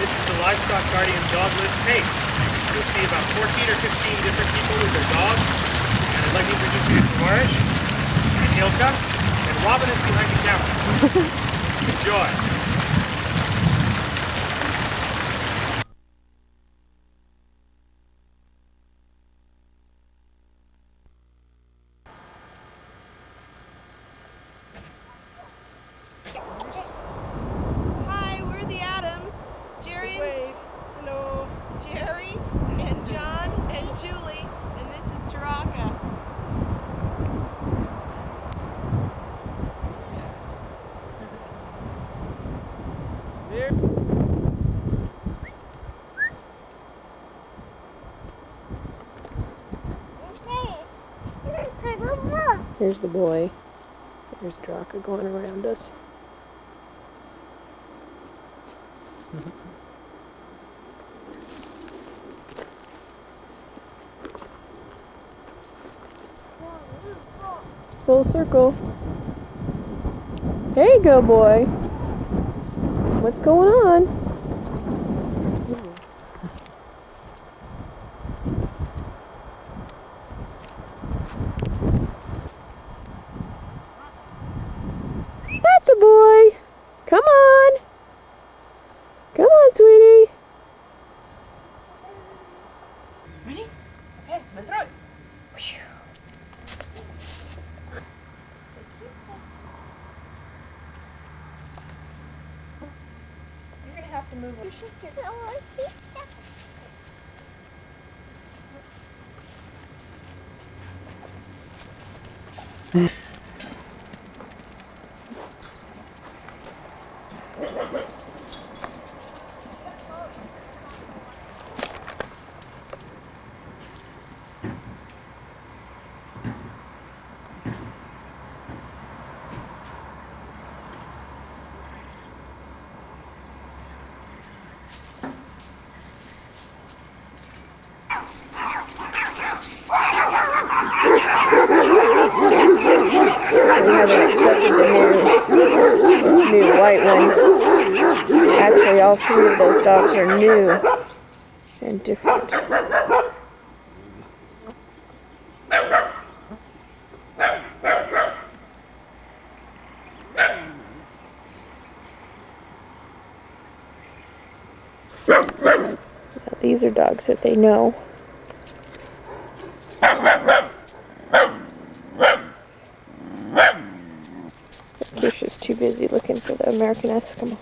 This is the Livestock Guardian Dog List Tape. You'll see about 14 or 15 different people with their dogs. And I'd like to introduce you to Marish and Ilka. And Robin is behind the camera. Enjoy. Here's the boy. There's Draka going around us. Full circle. There you go, boy. What's going on? Three of those dogs are new and different. Now, these are dogs that they know. Kish is too busy looking for the American Eskimo.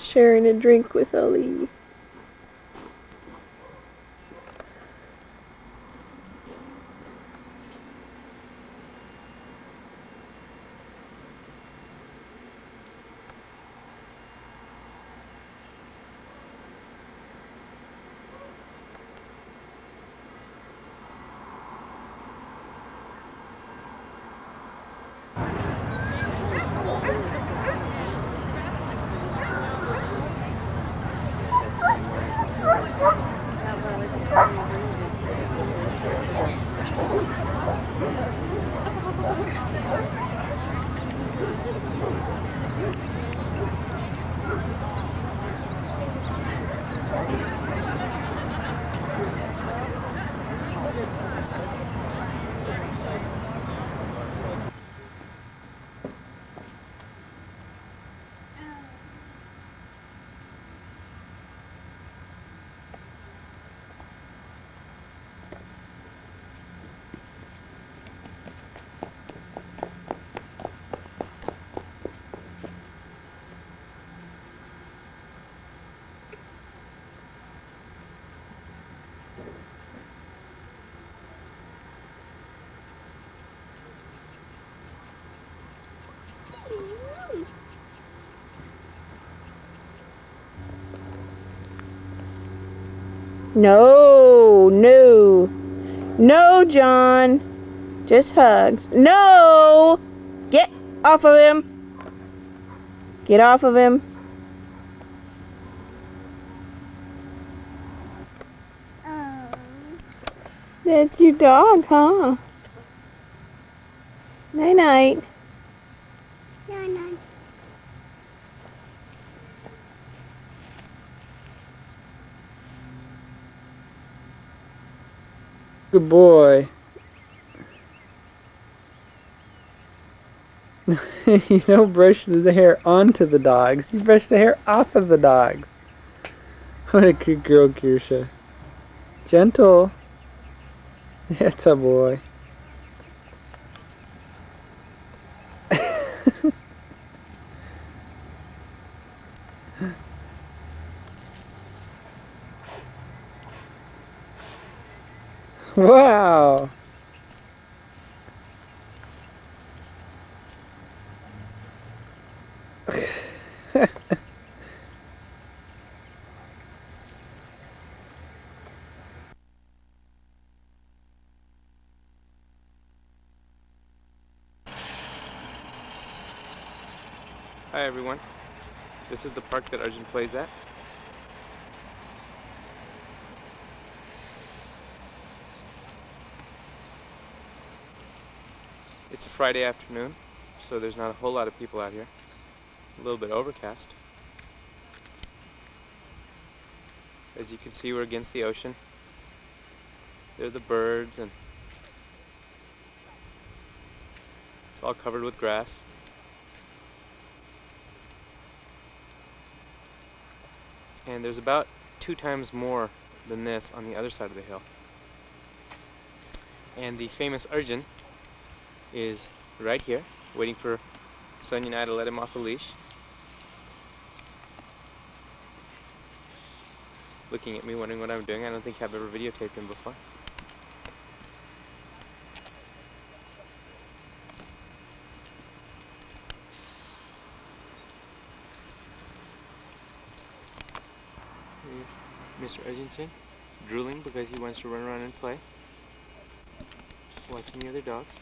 Sharing a drink with Ali. No, no, no, John. Just hugs. No! Get off of him. Get off of him. That's your dog, huh? Night-night. Night-night. Good boy. You don't brush the hair onto the dogs. You brush the hair off of the dogs. What a good girl, Kirsha. Gentle. That's a boy. Wow. Hi everyone, this is the park that Arjun plays at. It's a Friday afternoon, so there's not a whole lot of people out here. A little bit overcast. As you can see, we're against the ocean. There are the birds, and it's all covered with grass. And there's about 2 times more than this on the other side of the hill. And the famous Arjun is right here, waiting for Sonia and I to let him off a leash. Looking at me, wondering what I'm doing. I don't think I've ever videotaped him before. Mr. Arjun drooling because he wants to run around and play, watching the other dogs.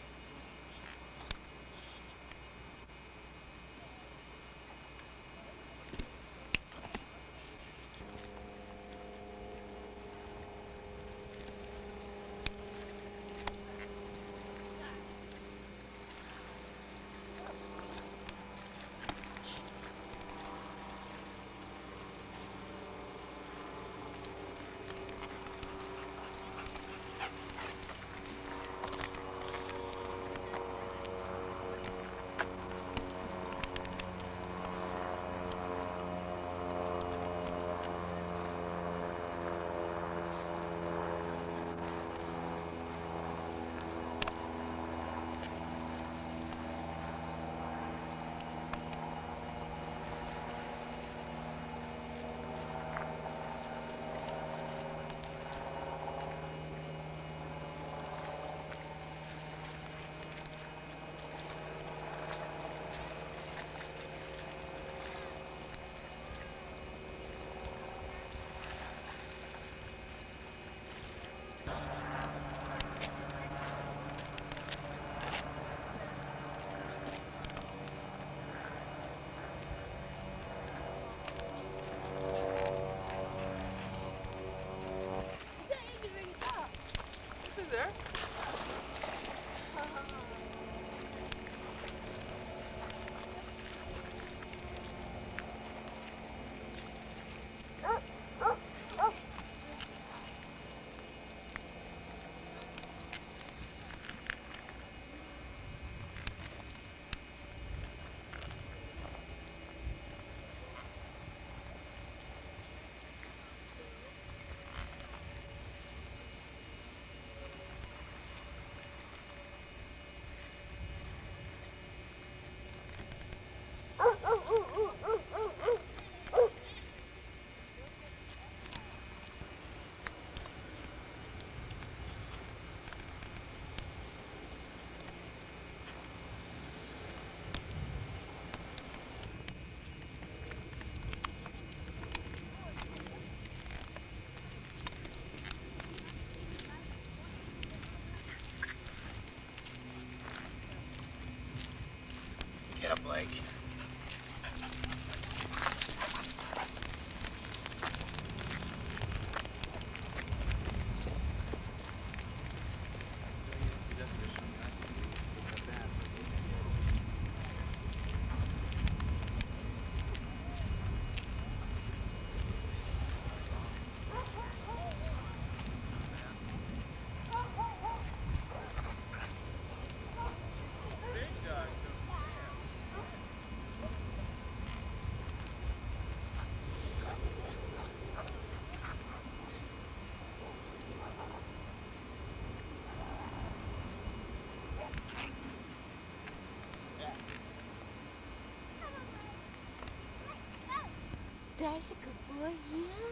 That's a good boy, yeah?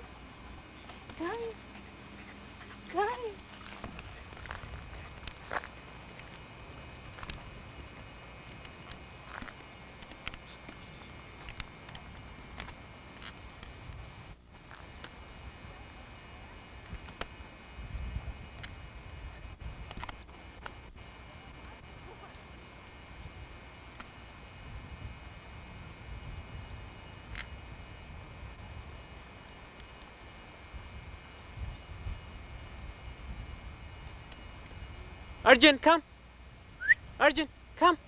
Got it. Got it. Arjun, come! Arjun, come!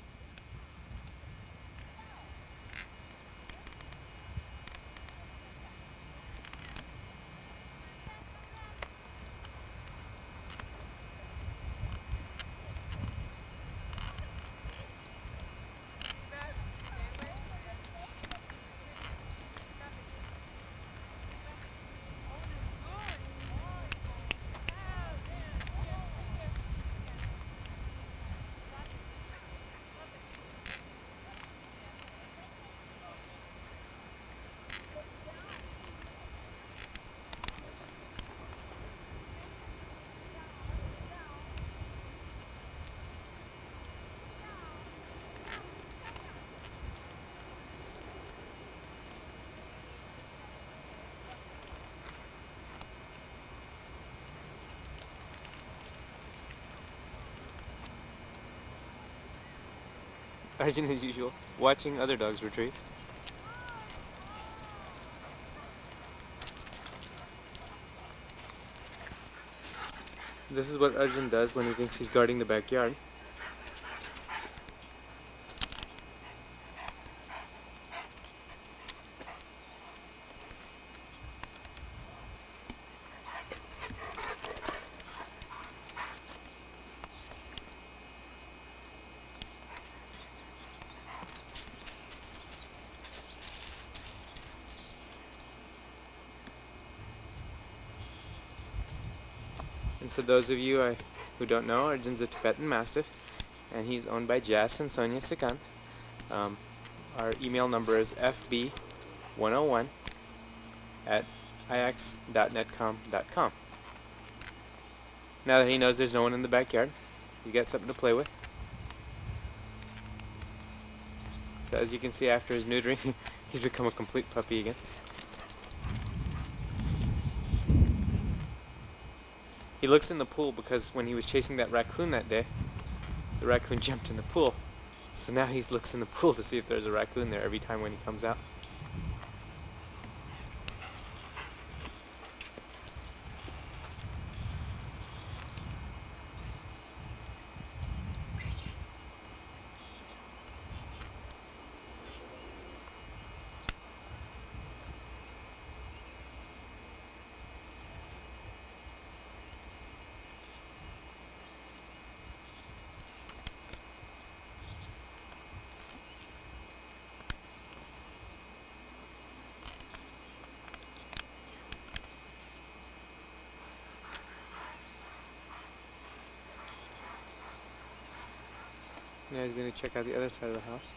Arjun, as usual, watching other dogs retreat. This is what Arjun does when he thinks he's guarding the backyard. For those of you who don't know, Arjun's a Tibetan Mastiff, and he's owned by Jess and Sonia Sikant. Our email number is fb101@ix.netcom.com. Now that he knows there's no one in the backyard, he's got something to play with. So as you can see, after his neutering, he's become a complete puppy again. He looks in the pool because when he was chasing that raccoon that day, the raccoon jumped in the pool. So now he looks in the pool to see if there's a raccoon there every time when he comes out. Now he's going to check out the other side of the house.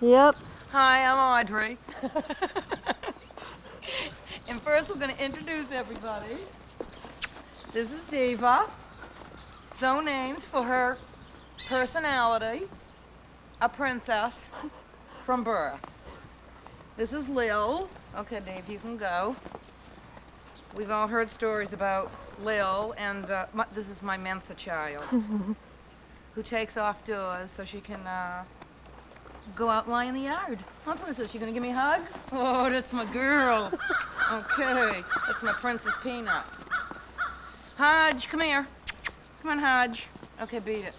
Yep. Hi, I'm Audrey. And first we're going to introduce everybody. This is Diva. So named for her personality, a princess from birth. This is Lil. Okay, Dave, you can go. We've all heard stories about Lil, and this is my Mensa child, who takes off doors so she can go out and lie in the yard. Huh, Princess, you gonna give me a hug? Oh, that's my girl. Okay, that's my Princess Peanut. Hodge, come here. Come on, Hodge. Okay, beat it.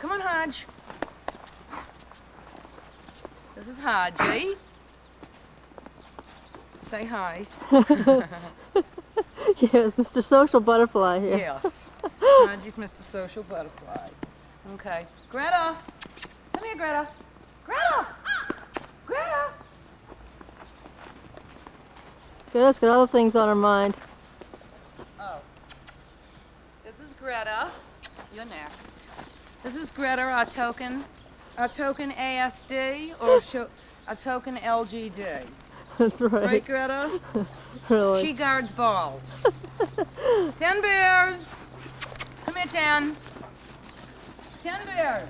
Come on, Hodge. This is Hodgie. Say hi. Yes, Mr. Social Butterfly here. Yes. Hodgie's Mr. Social Butterfly. Okay. Greta! Come here, Greta. Greta! Greta! Greta's got other things on her mind. Oh. This is Greta. You're next. This is Greta, our token. Our token ASD or our token LGD. That's right. Right, Greta? Really? She guards balls. 10 bears! Come here, 10. 10 bears!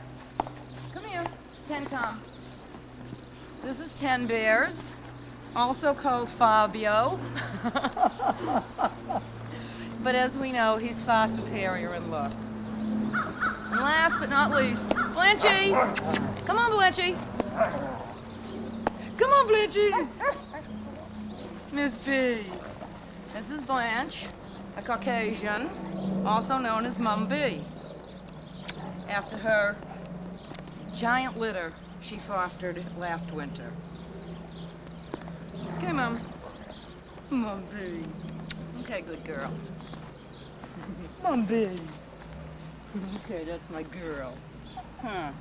Come here. 10, come. This is 10 bears, also called Fabio. But as we know, he's far superior in looks. And last but not least, Blanchie! Come on, Blanchie! Come on, Blanchies! Miss B. This is Blanche, a Caucasian, also known as Mum B. After her giant litter she fostered last winter. Okay, Mum. Mum B. Okay, good girl. Mum B. Okay, that's my girl. Huh.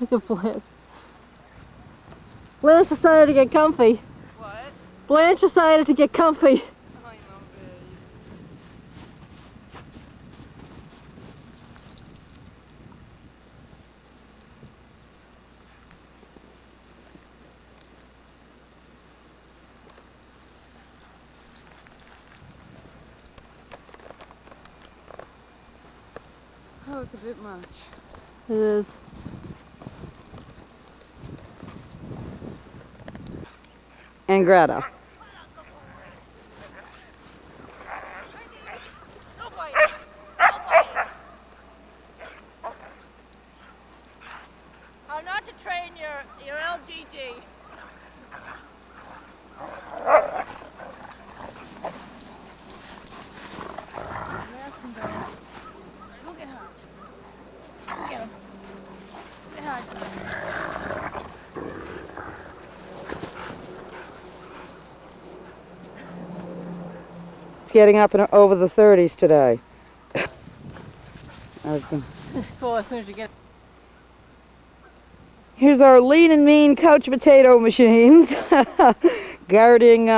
Look at Blanche. Blanche decided to get comfy. What? Blanche decided to get comfy. I know, babe. Oh, it's a bit much. It is. And Greta. How not to train your LGD. Go get her. Get him. Get her. Getting up and over the 30s today. Cool, as soon as you get. Here's our lean and mean couch potato machines guarding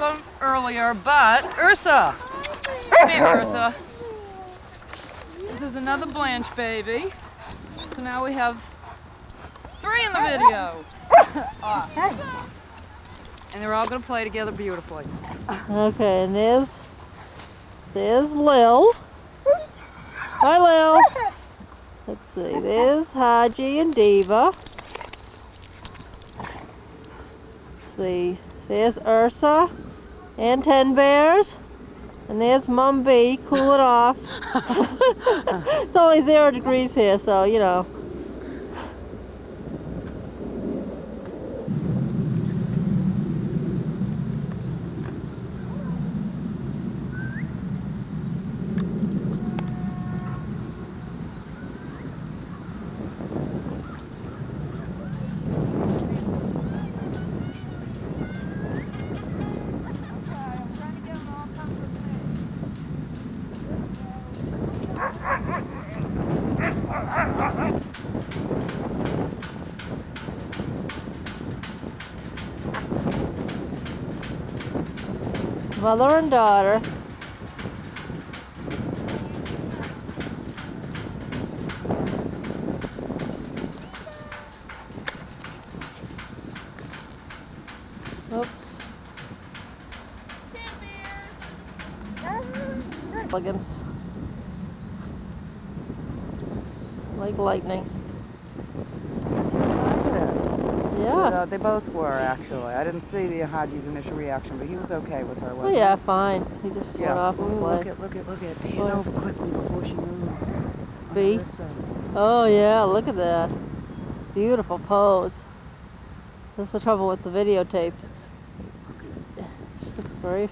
them earlier, but Ursa! Hey, Ursa. This is another Blanche baby. So now we have three in the video. Oh. And they're all going to play together beautifully. Okay, and there's Lil. Hi, Lil. Let's see, there's Hodge and Diva. Let's see, there's Ursa and 10 Bears. And there's Mum B, cool it off. It's only 0 degrees here, so you know. Mother and daughter. Oops. Buggins. Like lightning. Yeah, they both were actually. I didn't see the Hodge's initial reaction, but he was okay with her. Wasn't he? Yeah, fine. He just went off and played. Look at. Bend over quickly before she moves. B. Oh yeah, look at that. Beautiful pose. That's the trouble with the videotape. She looks very.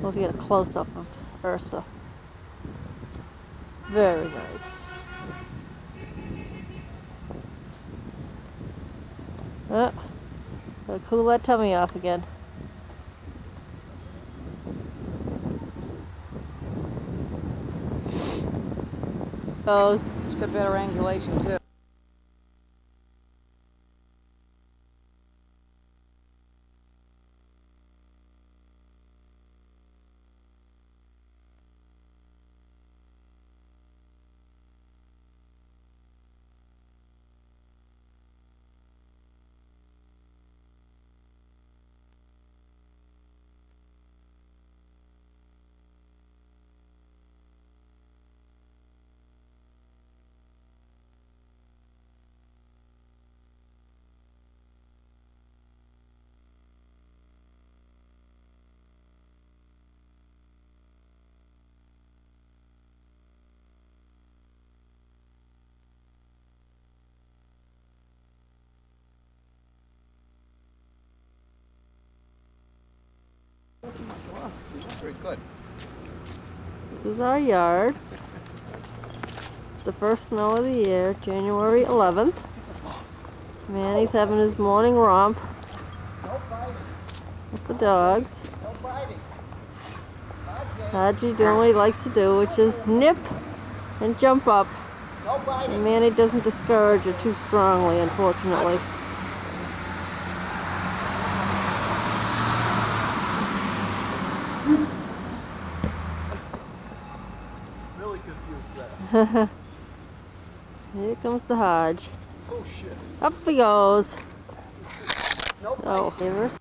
We'll have to get a close-up of Ursa. Very nice. Gotta cool that tummy off again. Oh, it's got better angulation too. Very good. This is our yard. It's the first snow of the year, January 11th. Manny's having his morning romp with the dogs. Haji doing what he likes to do, which is nip and jump up. And Manny doesn't discourage it too strongly, unfortunately. Here comes the Hodge. Oh shit. Up he goes. Nope. Oh, favors.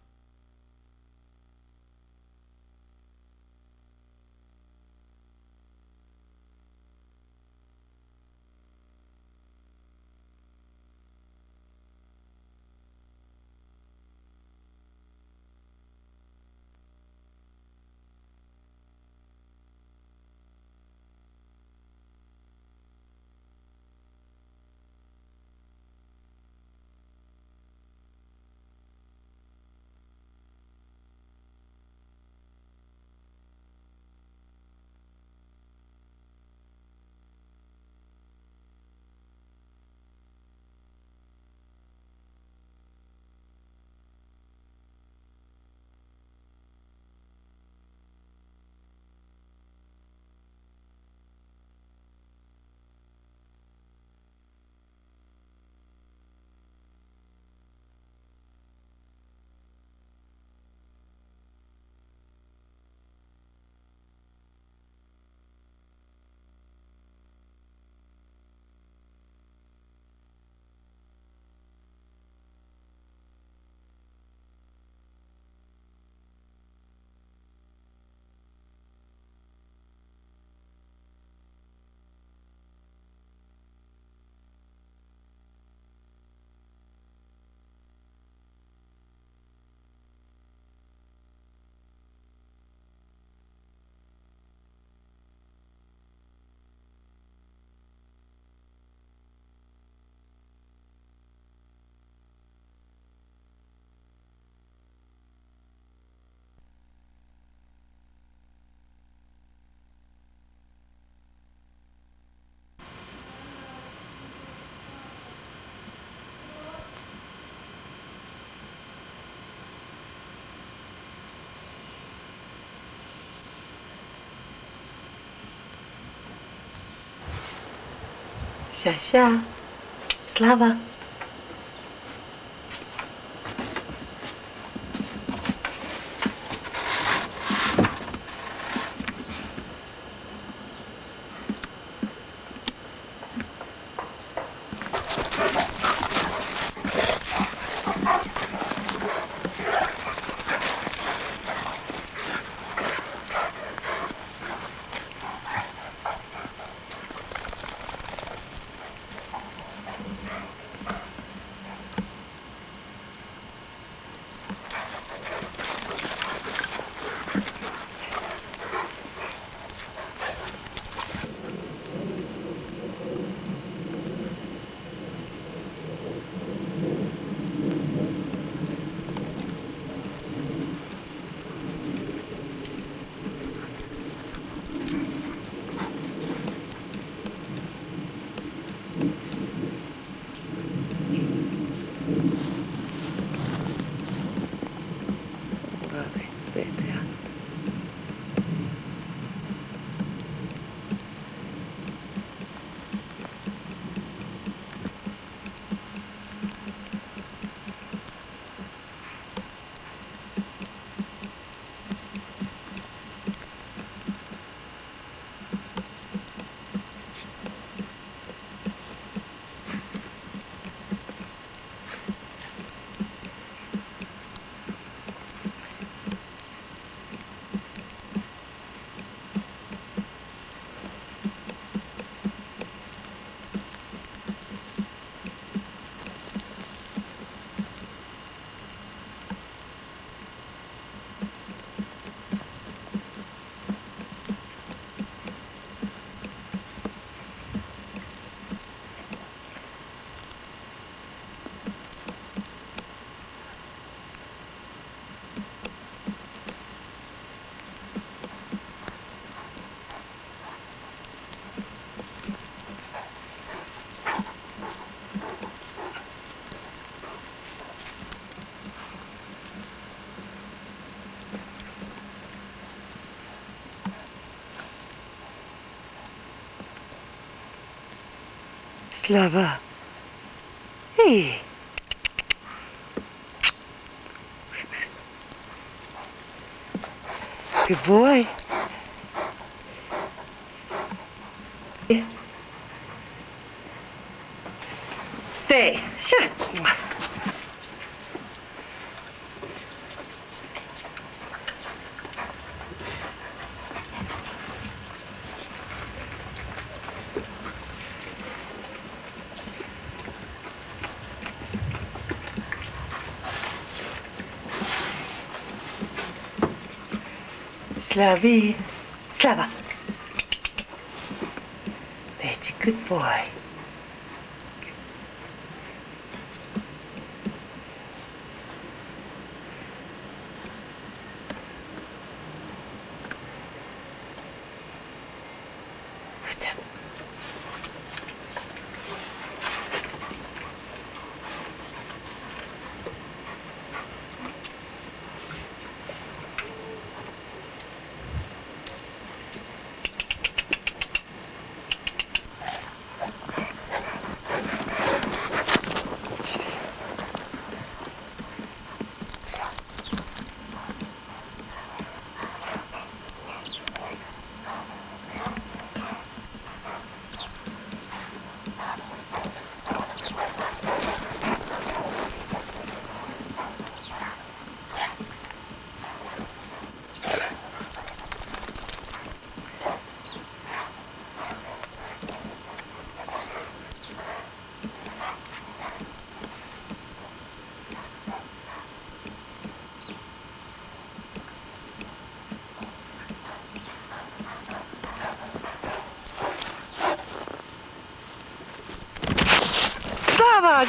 Sasha, Slava. Slava. Hey. Good boy. Yeah. Say, sure. Slavi, Slava. That's a good boy. What's up?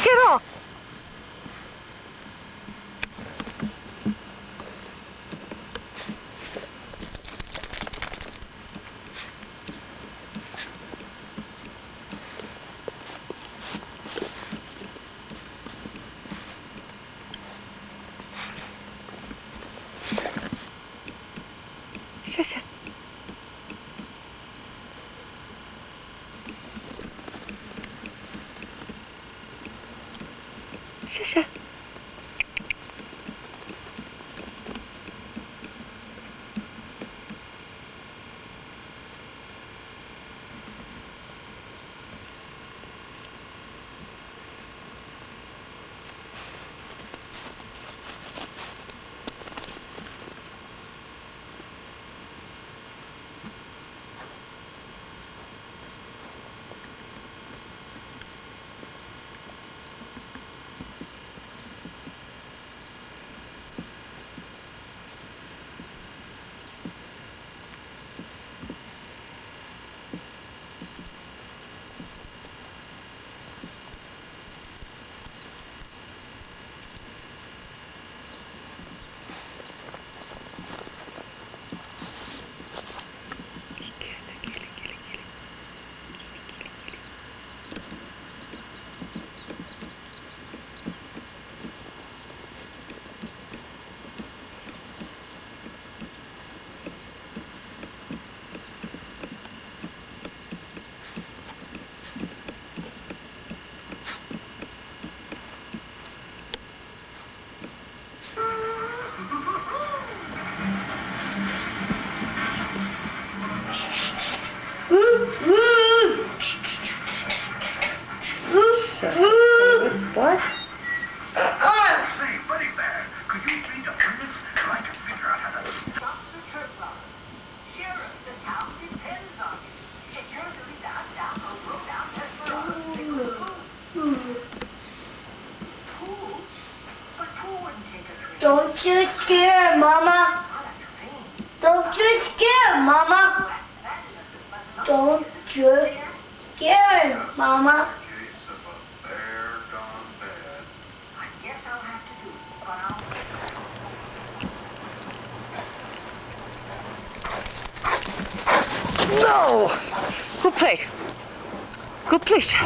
Get off! Sasha. Sasha.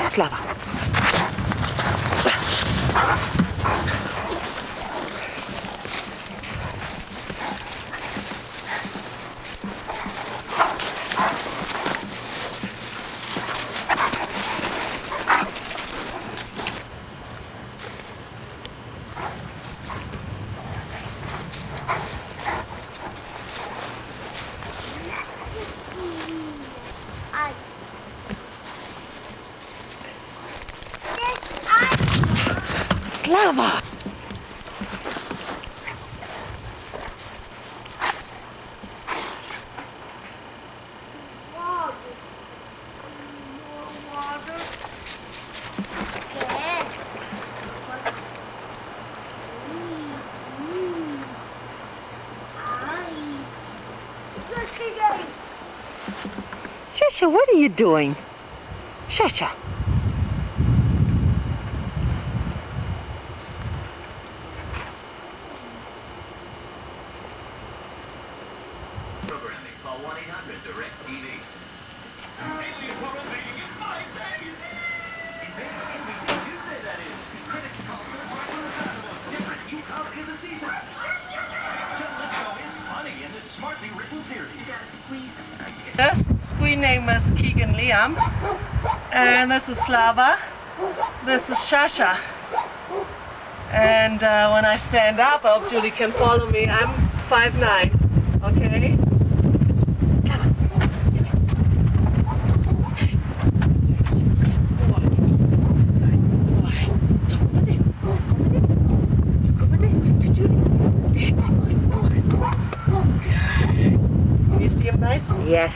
Slava. Sasha, what are you doing? Sasha. Programming call 1-800-DIRECTV. Alien programming in 5 days. Invading NBC Tuesday, that is. Critics call for the different new comedy of the season. Just Let's Go is funny in this smartly written series. You gotta squeeze them. This screen name is Keegan Liam, and this is Slava, this is Sasha, and when I stand up, I hope Julie can follow me. I'm 5'9", okay? You see him nice? Yes.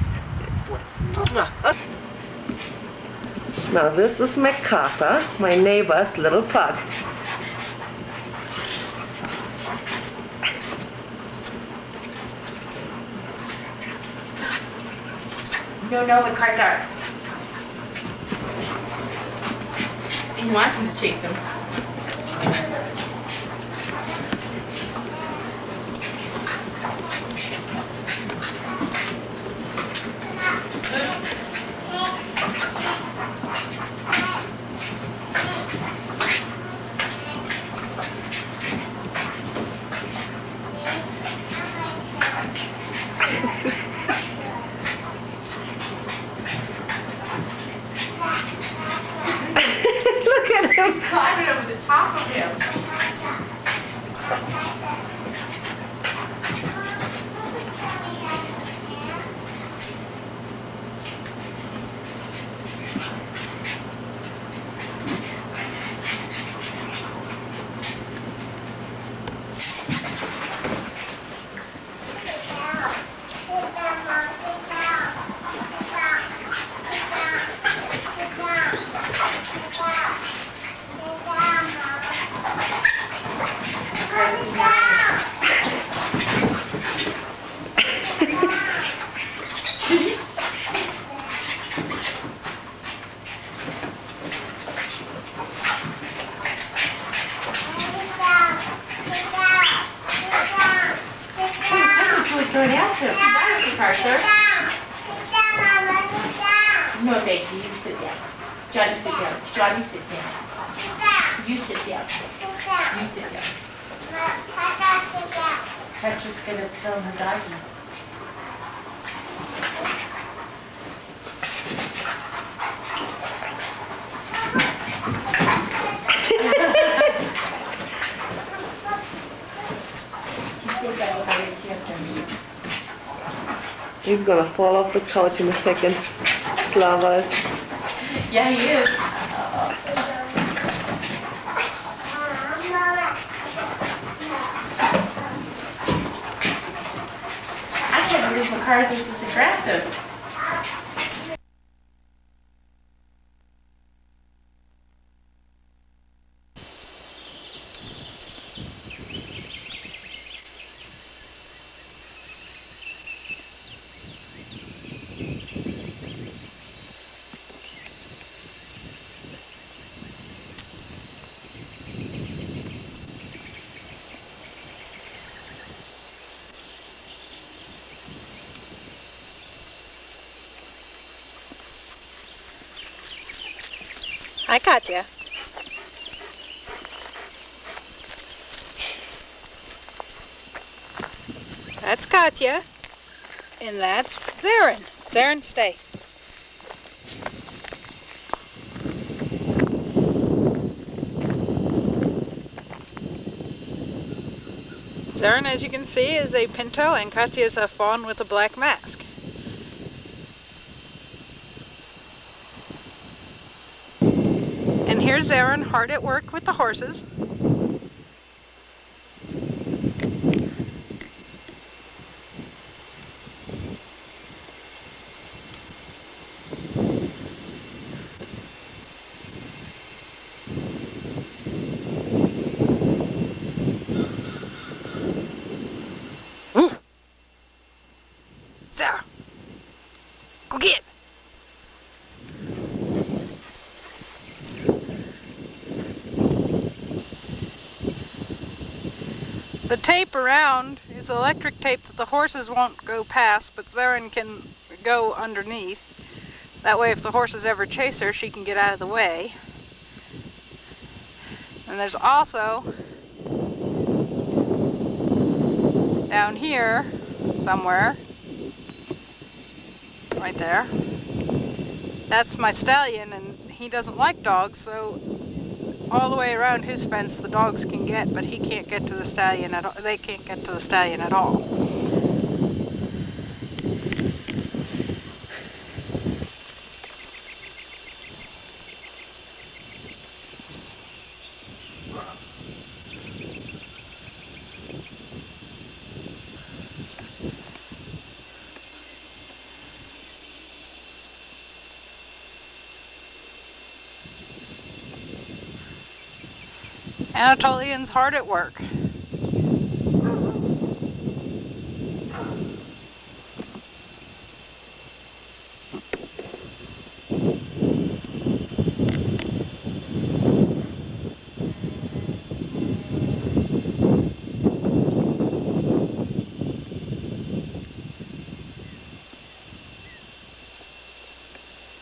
Now this is Macasa, my neighbor's little pug. No, we caught that. See, he wants him to chase him. top of him. He's gonna fall off the couch in a second. Slava's. Yeah, he is. I can't believe MacArthur's this aggressive. Hi, Katya. That's Katya. And that's Zarin. Zarin, stay. Zarin, as you can see, is a pinto, and Katya is a fawn with a black mask. Here's Zarin hard at work with the horses. The tape around is electric tape that the horses won't go past, but Zarin can go underneath. That way if the horses ever chase her, she can get out of the way. And there's also, down here, somewhere, right there, that's my stallion, and he doesn't like dogs, so all the way around his fence the dogs can get, but he can't get to the stallion at all. They can't get to the stallion at all. Anatolian's hard at work.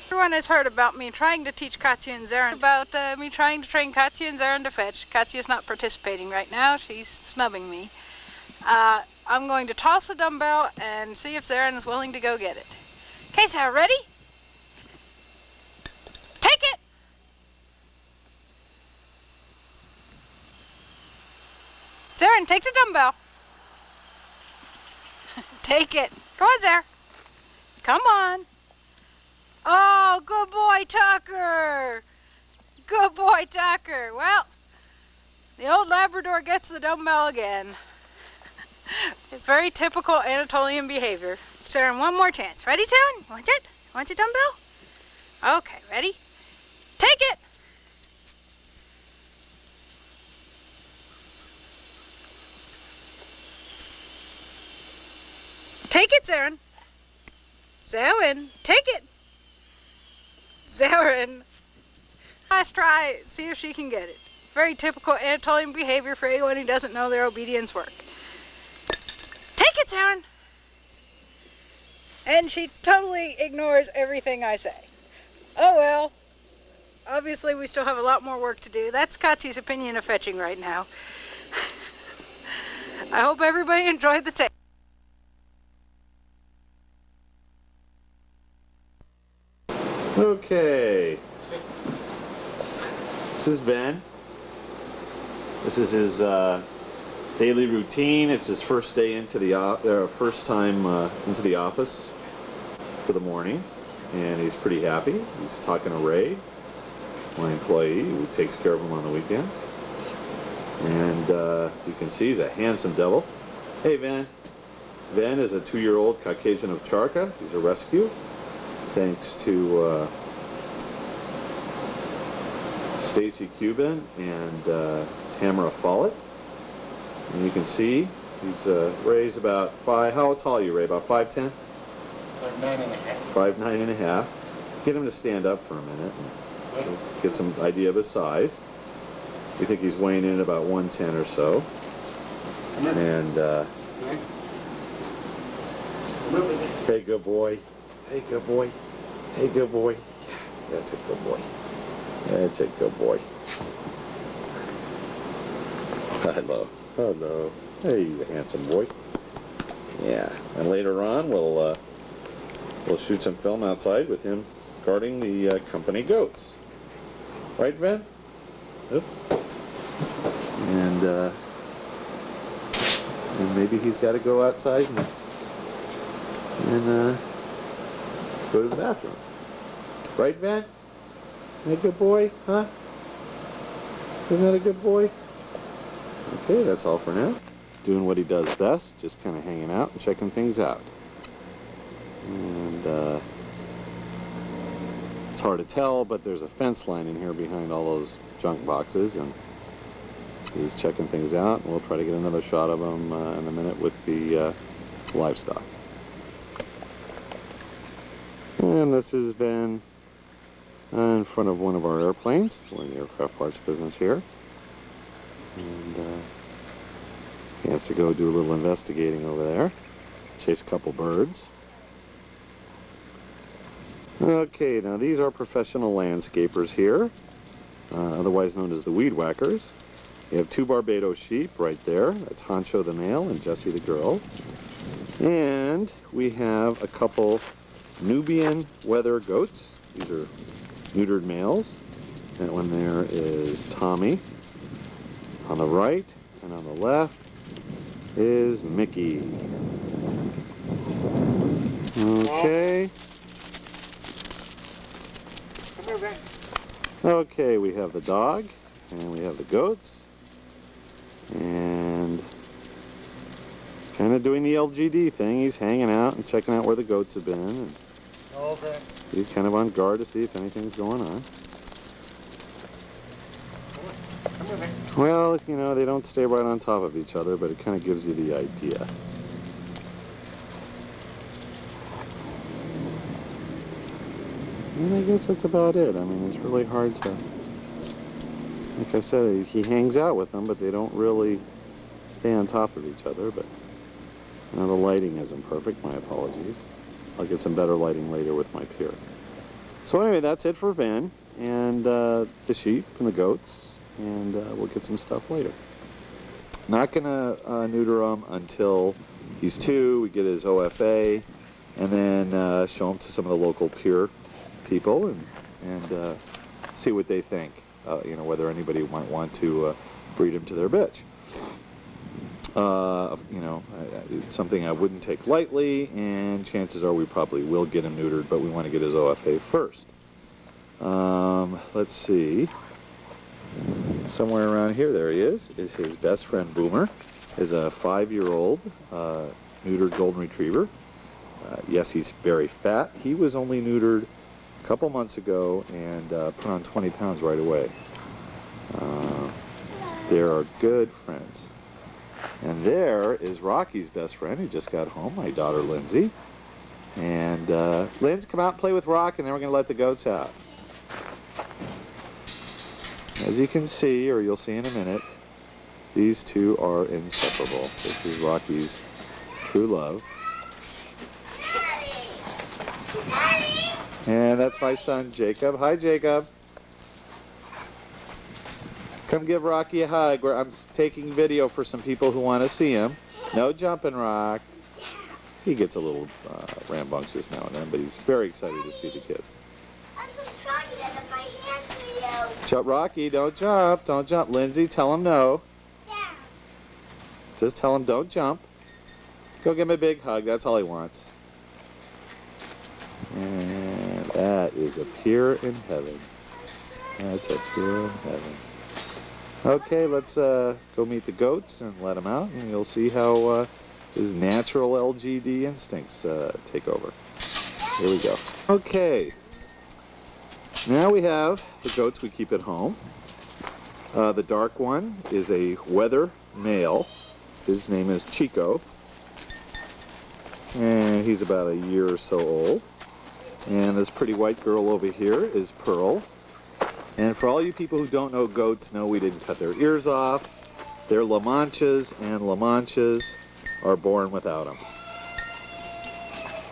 Everyone has heard about me trying to teach Katya and Zarin, about me trying to train Katya and Zarin to fetch. Katya's not participating right now, she's snubbing me. I'm going to toss the dumbbell and see if Zarin is willing to go get it. Okay, Zarin, ready? Take it! Zarin takes a dumbbell. Take it. Come on, Zare. Come on. Oh, good boy, Tucker. Good boy, Tucker. Well, the old Labrador gets the dumbbell again. Very typical Anatolian behavior. Zarin, one more chance. Ready, Zarin? Want it? Want your dumbbell? Okay, ready? Take it. Take it, Zarin. Zarin, take it. Zarin. Last try, see if she can get it. Very typical Anatolian behavior for anyone who doesn't know their obedience work. Take it, Zarin. And she totally ignores everything I say. Oh well. Obviously we still have a lot more work to do. That's Katya's opinion of fetching right now. I hope everybody enjoyed the tape. Okay, this is Ben. This is his daily routine. It's his first day into the first time into the office for the morning, and he's pretty happy. He's talking to Ray, my employee, who takes care of him on the weekends. And as you can see, he's a handsome devil. Hey, Ben. Ben is a 2-year-old Caucasian of Draka. He's a rescue. Thanks to Stacy Cuban and Tamara Follett. And you can see he's Ray's about 5. How tall are you, Ray? About 5'10"? 5'9.5. 5'9.5. Get him to stand up for a minute and we'll get some idea of his size. We think he's weighing in about 110 or so. And hey, good boy. Hey, good boy. Hey, good boy. That's a good boy. That's a good boy. Hello. Hello. Hey, the handsome boy. Yeah. And later on, we'll shoot some film outside with him guarding the company goats. Right, Ben? Yep. And maybe he's got to go outside and go to the bathroom. Right, Ben? Isn't that a good boy, huh? Isn't that a good boy? Okay, that's all for now. Doing what he does best, just kind of hanging out and checking things out. And it's hard to tell, but there's a fence line in here behind all those junk boxes, and he's checking things out, and we'll try to get another shot of him in a minute with the livestock. And this has been in front of one of our airplanes. We're in the aircraft parts business here. And he has to go do a little investigating over there. Chase a couple birds. Okay, now these are professional landscapers here, otherwise known as the weed whackers. We have 2 Barbados sheep right there. That's Honcho the male and Jesse the girl. And we have a couple Nubian weather goats. These are neutered males. That one there is Tommy. On the right and on the left is Mickey. Okay. Okay, we have the dog and we have the goats. And kind of doing the LGD thing. He's hanging out and checking out where the goats have been. And okay. He's kind of on guard to see if anything's going on. Well, you know, they don't stay right on top of each other, but it kind of gives you the idea. And I guess that's about it. I mean, it's really hard to... Like I said, he hangs out with them, but they don't really stay on top of each other, but... Now the lighting isn't perfect, my apologies. I'll get some better lighting later with my Pyr. So anyway, that's it for Van and the sheep and the goats, and we'll get some stuff later. Not gonna neuter him until he's 2, we get his OFA, and then show him to some of the local Pyr people and see what they think, you know, whether anybody might want to breed him to their bitch. You know, it's something I wouldn't take lightly, and chances are we probably will get him neutered, but we want to get his OFA first. Let's see. Somewhere around here, there he is his best friend Boomer, is a 5-year-old neutered golden retriever. Yes, he's very fat. He was only neutered a couple months ago and put on 20 pounds right away. They are good friends. And there is Rocky's best friend who just got home, my daughter Lindsay. And Lindsay, come out and play with Rock, and then we're going to let the goats out. As you can see, or you'll see in a minute, these two are inseparable. This is Rocky's true love. And that's my son, Jacob. Hi, Jacob. Come give Rocky a hug. I'm taking video for some people who want to see him. No jumping, Rock. He gets a little rambunctious now and then, but he's very excited to see the kids. Rocky, don't jump. Don't jump. Lindsay, tell him no. Yeah. Just tell him don't jump. Go give him a big hug. That's all he wants. And that is a Pyr in heaven. That's a Pyr in heaven. Okay, let's go meet the goats and let them out, and you'll see how his natural LGD instincts take over. Here we go. Okay. Now we have the goats we keep at home. The dark one is a weather male. His name is Chico. And he's about a year or so old. And this pretty white girl over here is Pearl. And for all you people who don't know goats, no, we didn't cut their ears off. They're La Manchas, and La Manchas are born without them.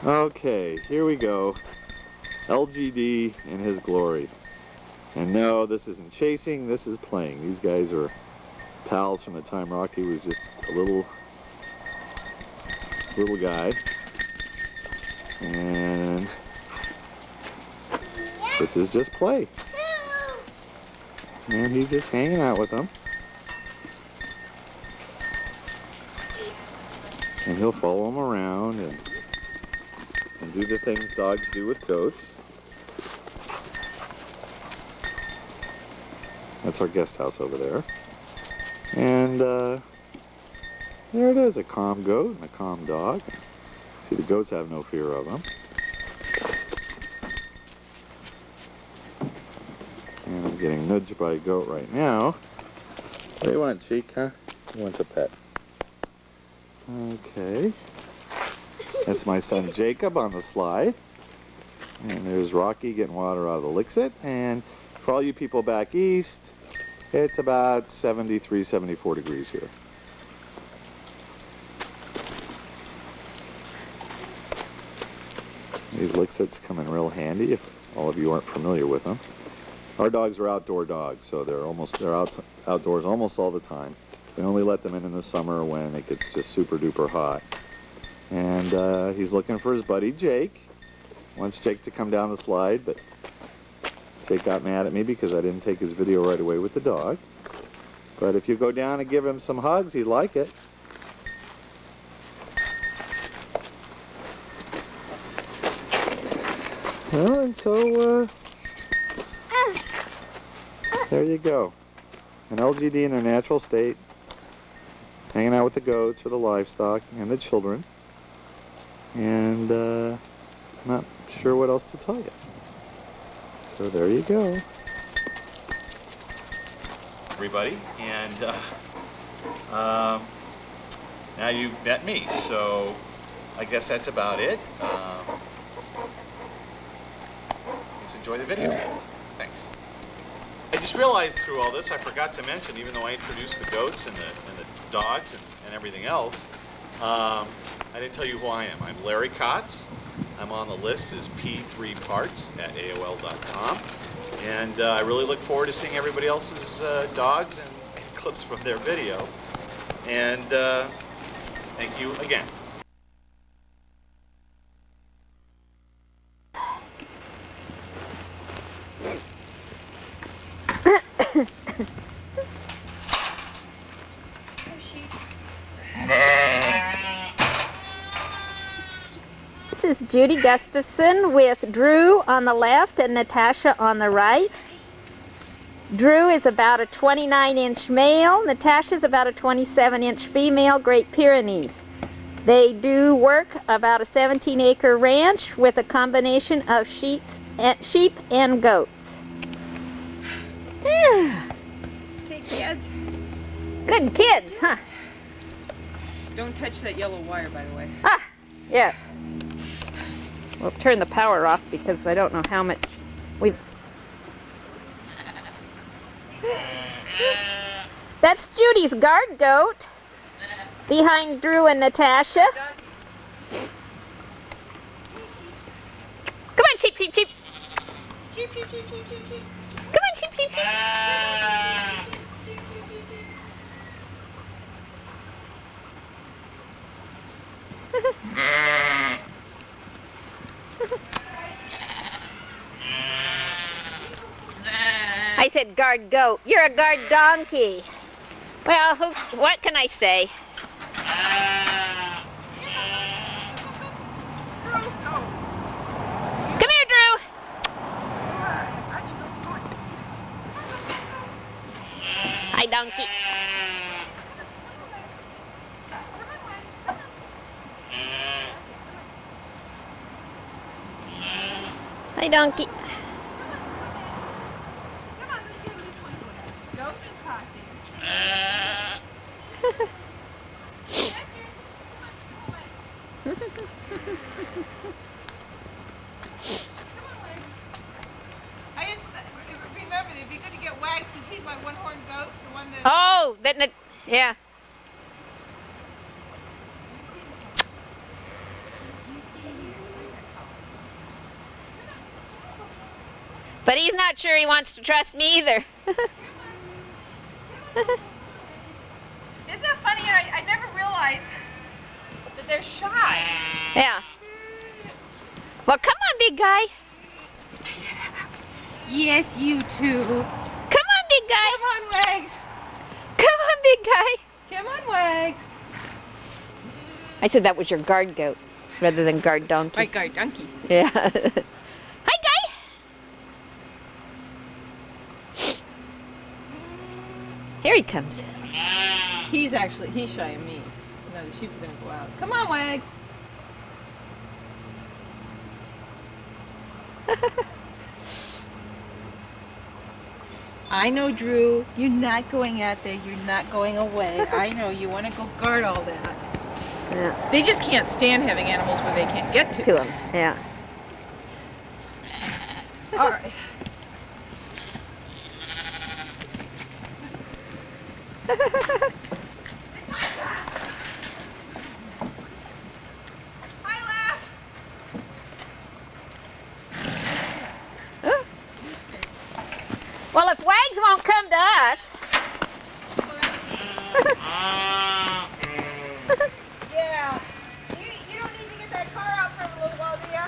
Okay, here we go. LGD in his glory. And no, this isn't chasing, this is playing. These guys are pals from the time Rocky was just a little guy. And this is just play. And he's just hanging out with them. And he'll follow them around and do the things dogs do with goats. That's our guest house over there. And there it is, a calm goat and a calm dog. See, the goats have no fear of them. And I'm getting nudged by a goat right now. What do you want, Chica? Huh? He wants a pet. Okay. That's my son Jacob on the slide. And there's Rocky getting water out of the Lixit. And for all you people back east, it's about 73, 74 degrees here. These Lixits come in real handy if all of you aren't familiar with them. Our dogs are outdoor dogs, so they're outdoors almost all the time. We only let them in the summer when it gets just super duper hot. And he's looking for his buddy Jake. Wants Jake to come down the slide, but Jake got mad at me because I didn't take his video right away with the dog. But if you go down and give him some hugs, he'd like it. Well, and so, there you go. An LGD in their natural state, hanging out with the goats or the livestock and the children. And not sure what else to tell you. So there you go. Everybody, and now you've met me, so I guess that's about it. Let's enjoy the video. Thanks. I just realized through all this, I forgot to mention, even though I introduced the goats and the dogs and everything else, I didn't tell you who I am. I'm Larry Kotz. I'm on the list as p3parts@aol.com. And I really look forward to seeing everybody else's dogs and clips from their video. And thank you again. Judy Gustafson with Drew on the left and Natasha on the right. Drew is about a 29-inch male. Natasha's about a 27-inch female, Great Pyrenees. They do work about a 17-acre ranch with a combination of sheep and goats. Hey, kids. Good kids, huh? Don't touch that yellow wire, by the way. Ah, yes. We'll turn the power off because I don't know how much we've... That's Judy's guard goat behind Drew and Natasha. Come on, sheep, sheep, sheep. Sheep, sheep, sheep, sheep, sheep. Come on, sheep, sheep, sheep. I said guard goat. You're a guard donkey. Well, what can I say? Come here, Drew. Hi, donkey. Hi, donkey. Yeah. But he's not sure he wants to trust me either. Isn't that funny? I never realized that they're shy. Yeah. Well, come on, big guy. Yes, you too. Come on, big guy. Come on, legs. Come on, big guy. Come on, Wags. I said that was your guard goat rather than guard donkey. Right, guard donkey. Yeah. Hi, guy. Here he comes. He's shy of me. No, the sheep are going to go out. Come on, Wags. I know, Drew, you're not going out there, you're not going away. I know, you want to go guard all that. Yeah. They just can't stand having animals where they can't get to them. Yeah. All right. Hi, Laugh! Well, if Wags won't come to us. Yeah. You don't need to get that car out for a little while, do you?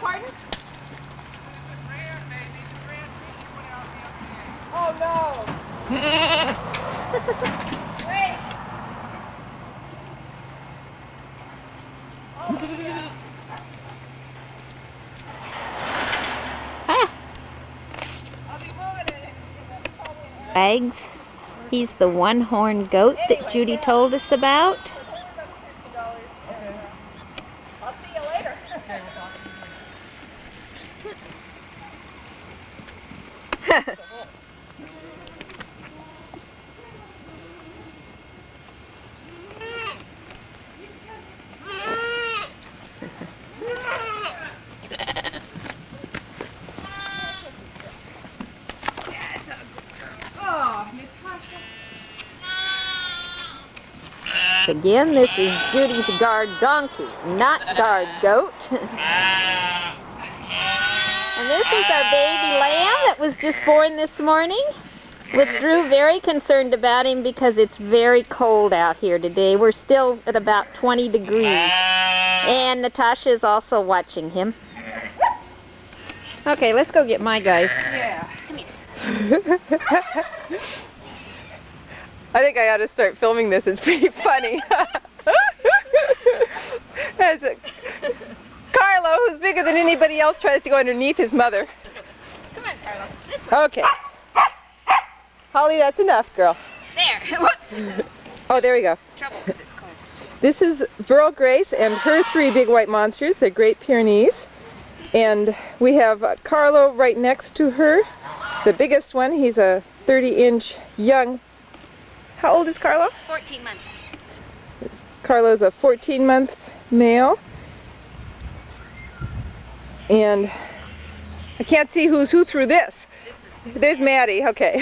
Pardon? Oh, no. Wait. Oh, yeah. Wags, he's the one-horned goat that Judy told us about. I'll see you later. Again, this is Judy's guard donkey, not guard goat. And this is our baby lamb that was just born this morning. With Drew very concerned about him because it's very cold out here today. We're still at about 20 degrees. And Natasha is also watching him. Okay, let's go get my guys. Yeah. Come here. I think I ought to start filming this. It's pretty funny. As a Carlo, who's bigger than anybody else, tries to go underneath his mother. Come on, Carlo. This way. Okay. Holly, that's enough, girl. There. Whoops. Oh, there we go. Trouble because it's cold. This is Burl Grace and her three big white monsters, the Great Pyrenees. And we have Carlo right next to her, the biggest one. He's a 30-inch young. How old is Carlo? 14 months. Carlo's a 14-month male. And I can't see who's who through this. There's Maddie, okay.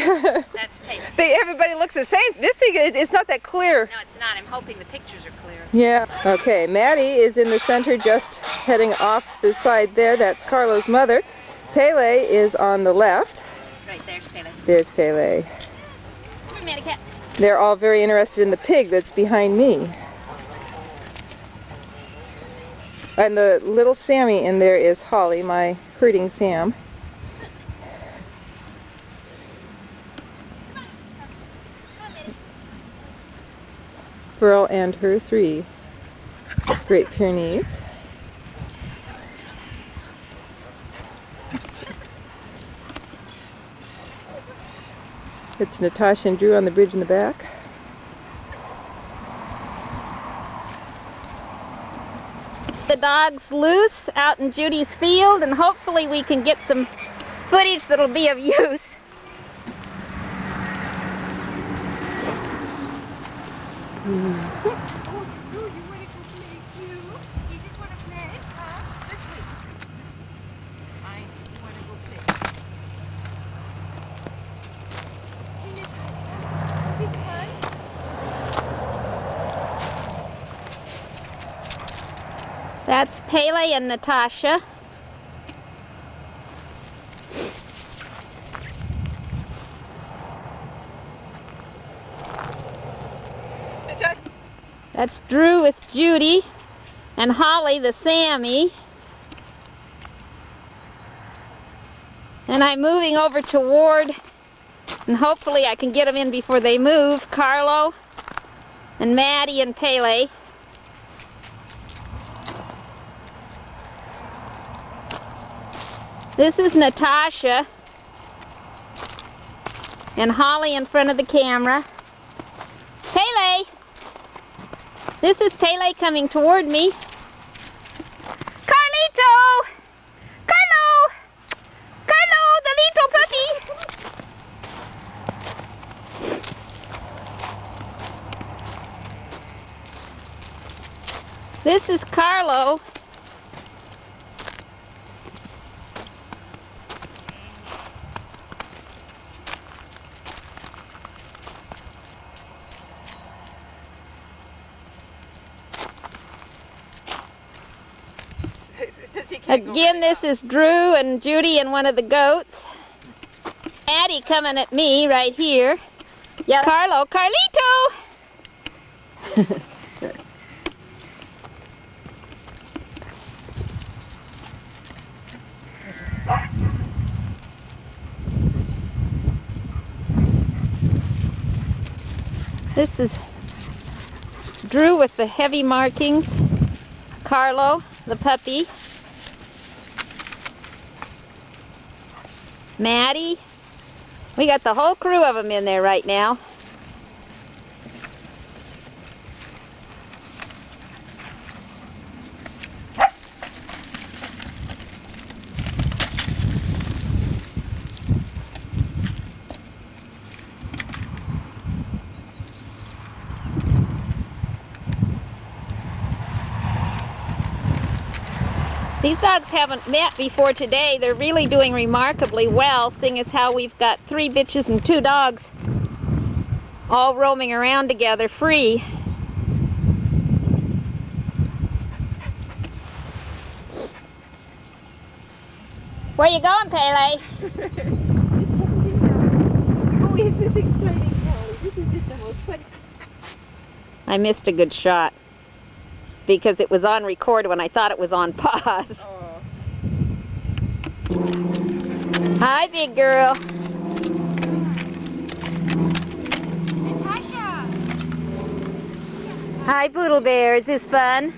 That's Peyton. Everybody looks the same. This thing, it's not that clear. No, it's not. I'm hoping the pictures are clear. Yeah. Okay, Maddie is in the center, just heading off the side there. That's Carlo's mother. Pele is on the left. Right, there's Pele. There's Pele. Come here, Maddie. They're all very interested in the pig that's behind me. And the little Sammy in there is Holly, my herding Sam. Burl and her three Great Pyrenees. It's Natasha and Drew on the bridge in the back. The dog's loose out in Judy's field, and hopefully we can get some footage that'll be of use. That's Pele and Natasha. That's Drew with Judy and Holly the Sammy. And I'm moving over toward, and hopefully I can get them in before they move, Carlo and Maddie and Pele. This is Natasha and Holly in front of the camera. Pele! This is Pele coming toward me. Carlito! Carlo! Carlo, the little puppy! This is Carlo. Again, this is Drew and Judy and one of the goats. Addie coming at me right here. Yeah, Carlo, Carlito! This is Drew with the heavy markings. Carlo, the puppy. Maddie, we got the whole crew of them in there right now. These dogs haven't met before today. They're really doing remarkably well, seeing as how we've got three bitches and two dogs all roaming around together free. Where you going, Pele? Just checking things out. Oh, is this exciting, Pele? This is just the most fun. I missed a good shot, because it was on record when I thought it was on pause. Oh. Hi, big girl. Natasha. Hi, Poodle Bear. Is this fun?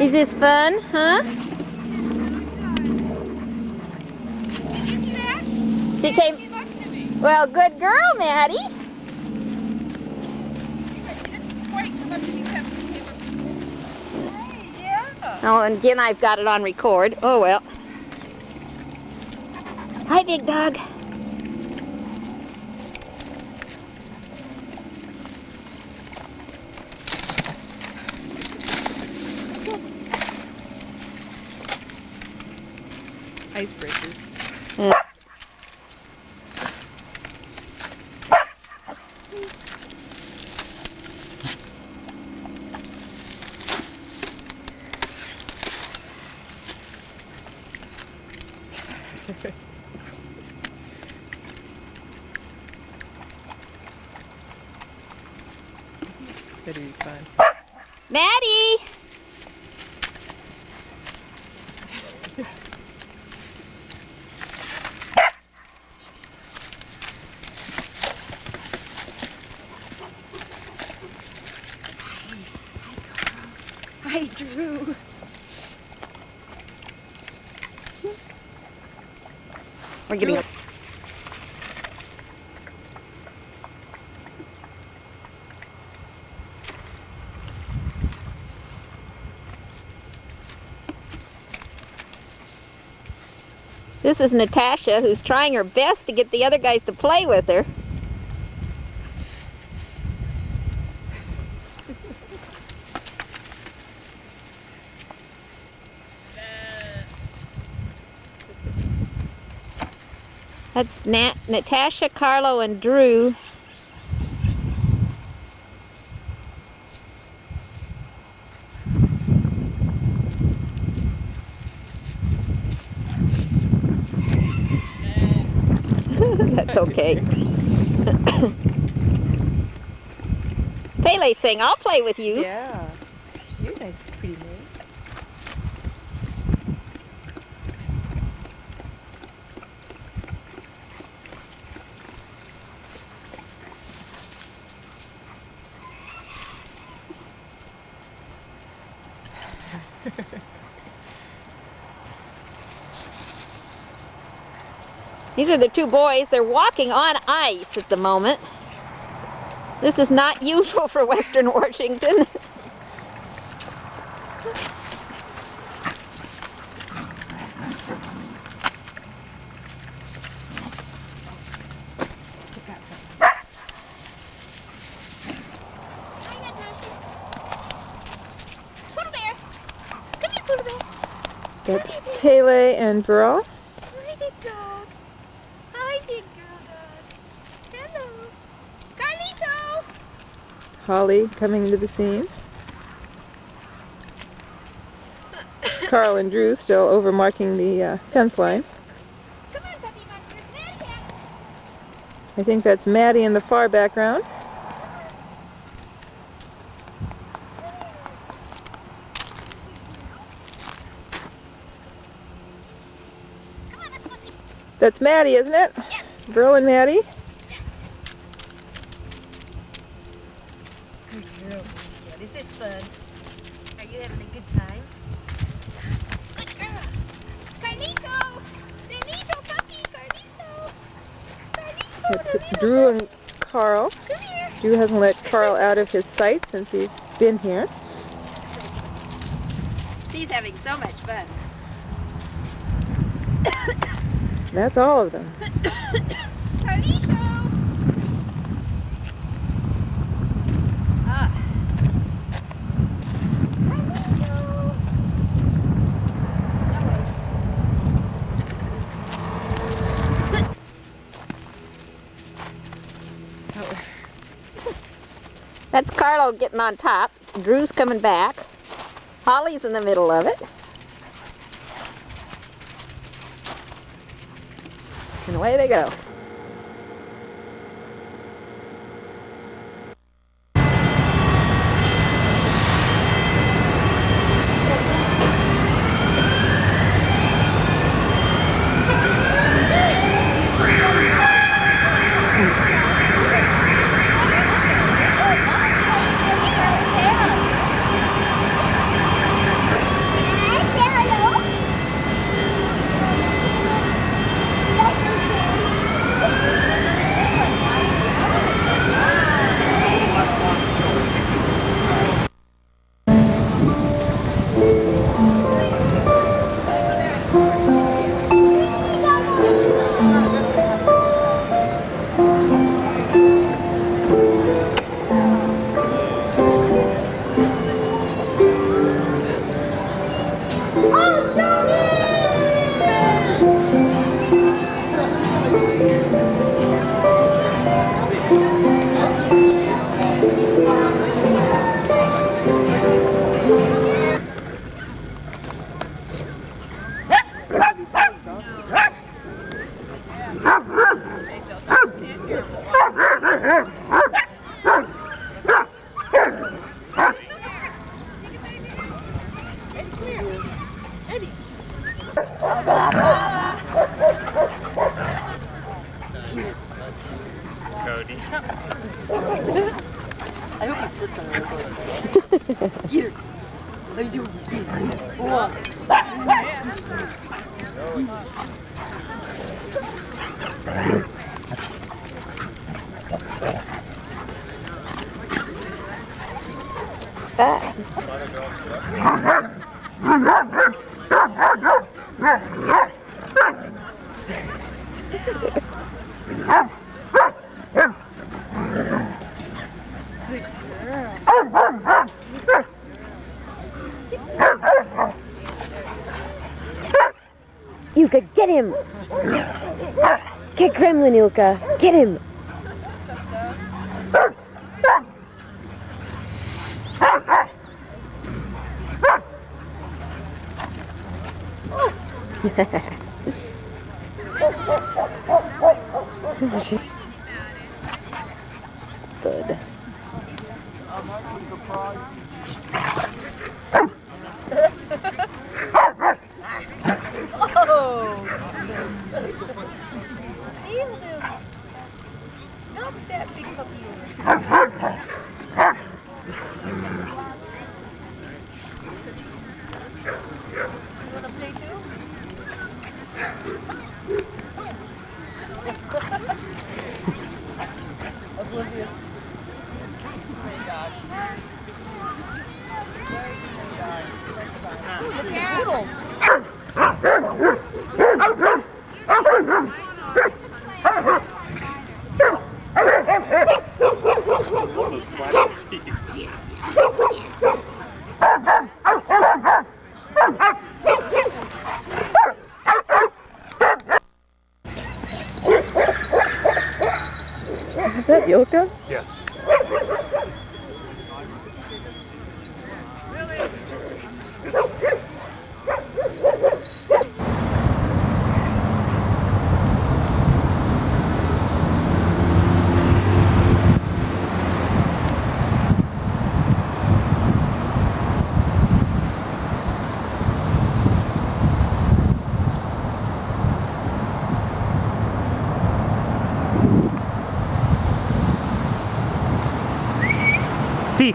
Is this fun, huh? Did you see that? She came up to me. Well, good girl, Maddie. She didn't quite come up to me, except she came up to me. Hey, yeah. Oh, and again, I've got it on record. Oh, well. Hi, big dog. Icebreakers. Yeah. That'd be fun. Maddie! We're getting up. This is Natasha, who's trying her best to get the other guys to play with her. That's Natasha, Carlo, and Drew. That's okay. Pele's saying, I'll play with you. Yeah. You're nice, pretty mate. These are the two boys. They're walking on ice at the moment. This is not usual for Western Washington. That's Pele and Bra. Holly coming into the scene. Carl and Drew still over marking the fence line. Come on, puppy monster. I think that's Maddie in the far background. Come on, let's go see. That's Maddie, isn't it? Yes. Girl and Maddie. Drew and Carl. Drew hasn't let Carl out of his sight since he's been here. He's having so much fun. That's all of them. That's Carlo getting on top. Drew's coming back. Holly's in the middle of it. And away they go. Ilka, get him! Good.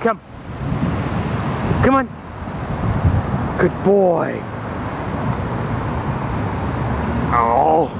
Come. Come on. Good boy. Oh.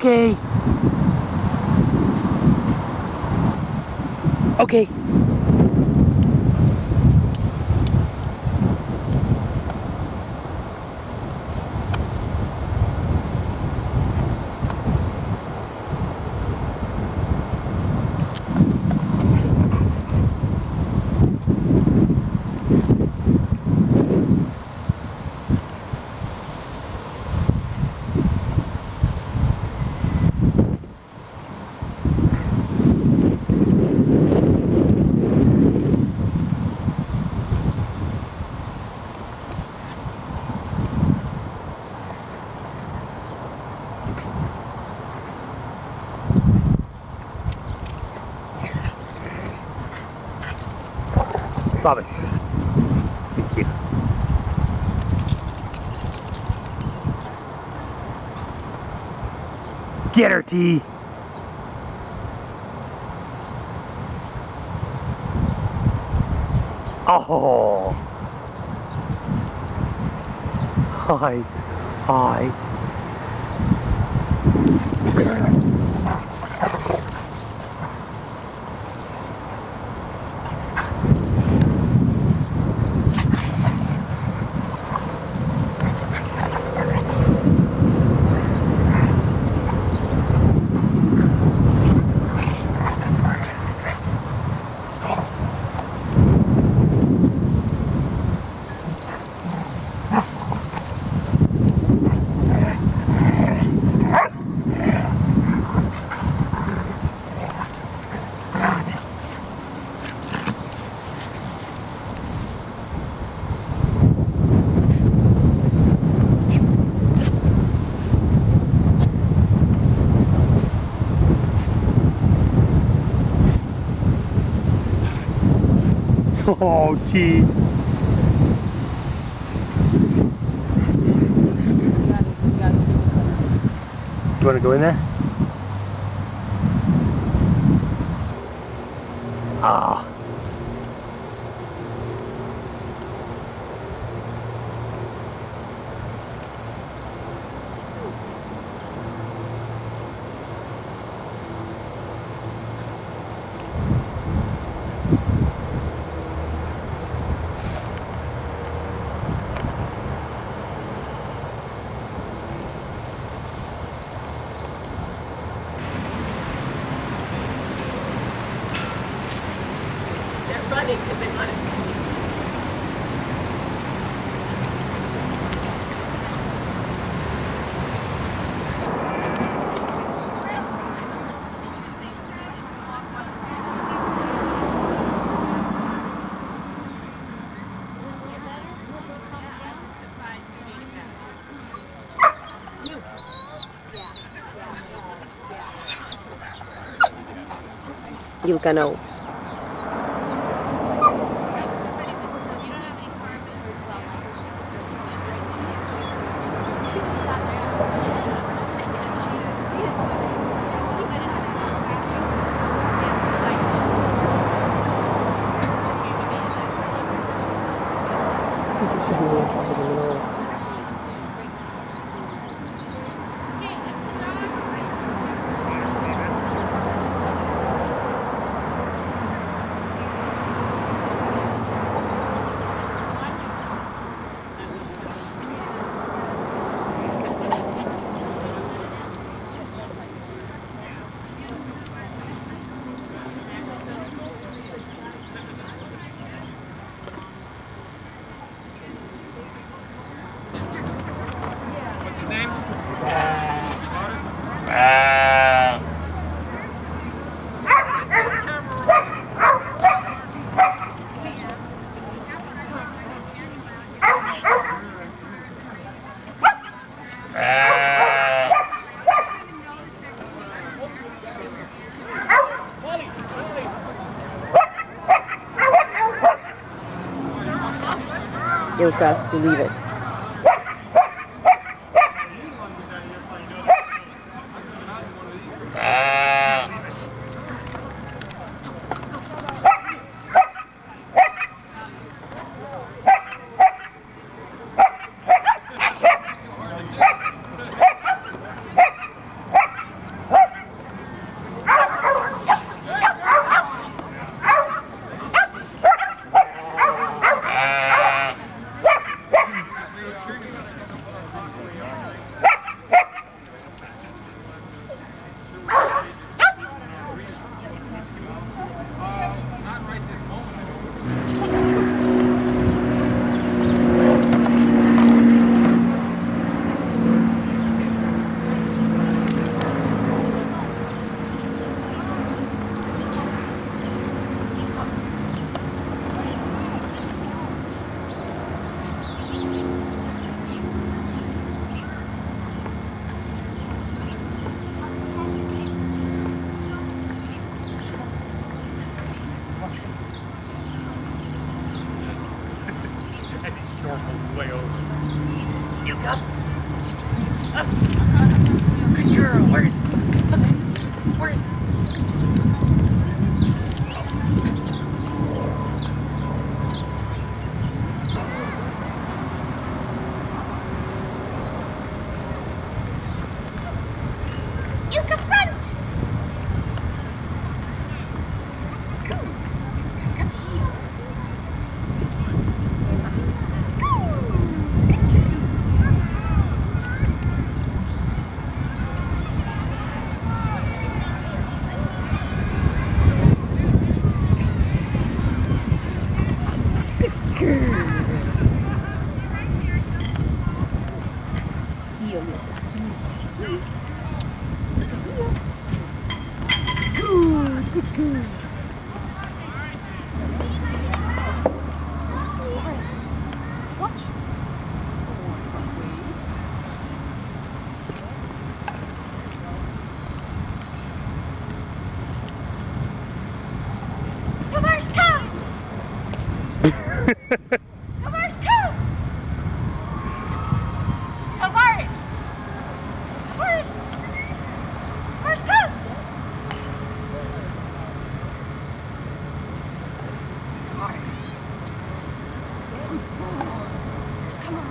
Okay. Okay. Robin. Thank you. Get her, T. Oh. Hi. Hi. Oh, T. You want to go in there? Ah. You can know. Ilka to leave it. Tovarich, go! Tovarich! Tovarich! Tovarich, go! Tovarich! Good boy! Tovarich, come on!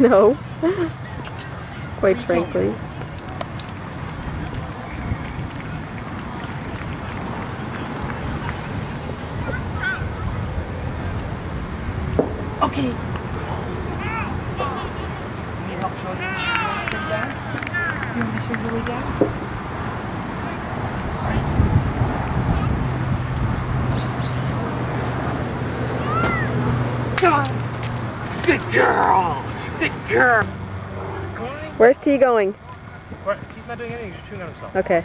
No, quite frankly. Okay. You need help showing down? You want me to show you down? All right. Come on. Good girl. Good girl. Where's T going? T's not doing anything, he's just chewing on himself. Okay.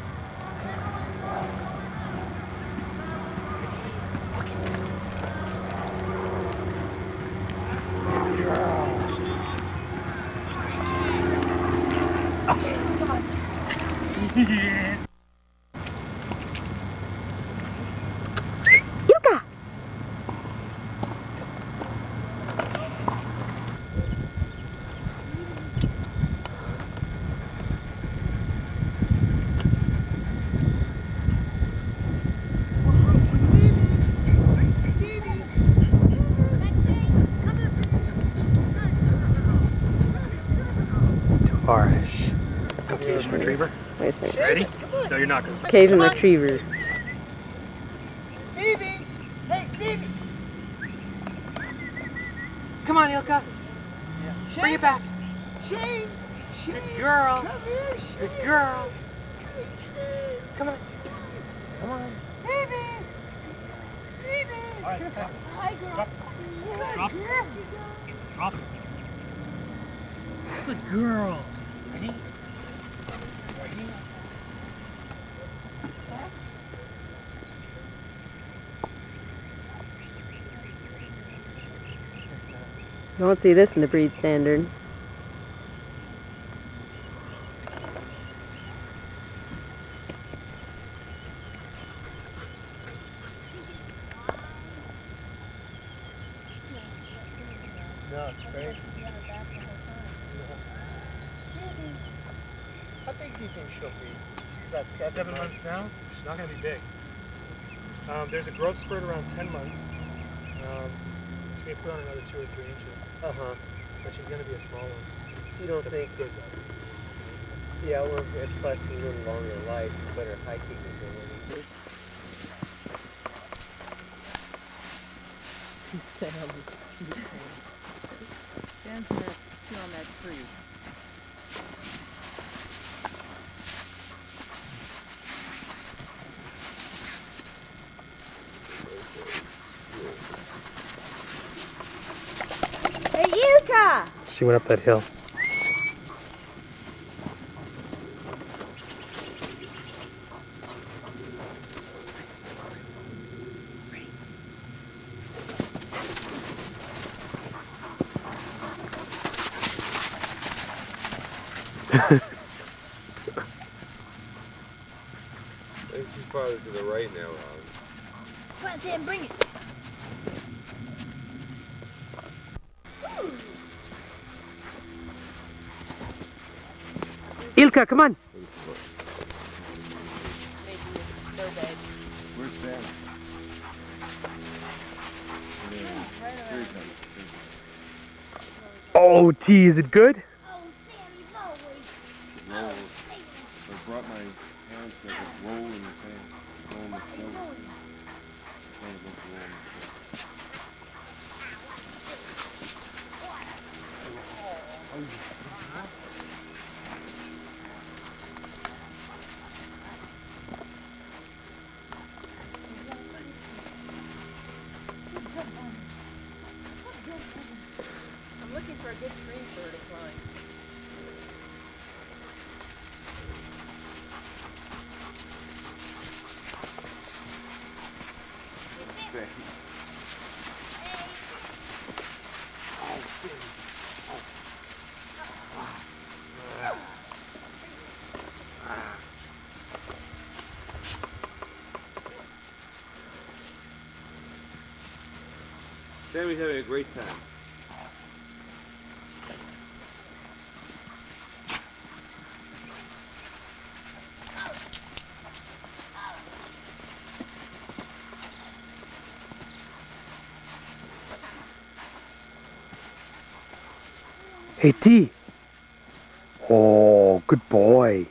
Caucasian retriever. Wait a second. Ready? No, you're not. Caucasian retriever. Phoebe! Hey, Phoebe! Come on, Ilka. Yeah. Shane, bring it back. Shane! Shane! Good girl. Come here, Shane. Good girl. Shane. Come on. Come on. Phoebe! Phoebe! All right, drop it. Hi, girl. Drop it. Drop it. Drop it. Good girl. Ready? I don't see this in the breed standard. No, it's crazy. How big do you think she'll be? About 7 months now? She's not going to be big. There's a growth spurt around 10 months. She may put on another 2 or 3 inches. Uh-huh. But she's going to be a small one. So you don't think... Good, yeah, we're good. Plus a little longer life, better hiking ability. Sam's going to sit on that tree. She went up that hill. She's farther to the right now, Rob. Come on, Sam, bring it. Ilka, come on. Where's Ben? Oh, gee, is it good? Oh, Sammy, no. I brought my parents that was rolling the sand. thing. Sammy's having a great time. Hey, T. Oh, good boy.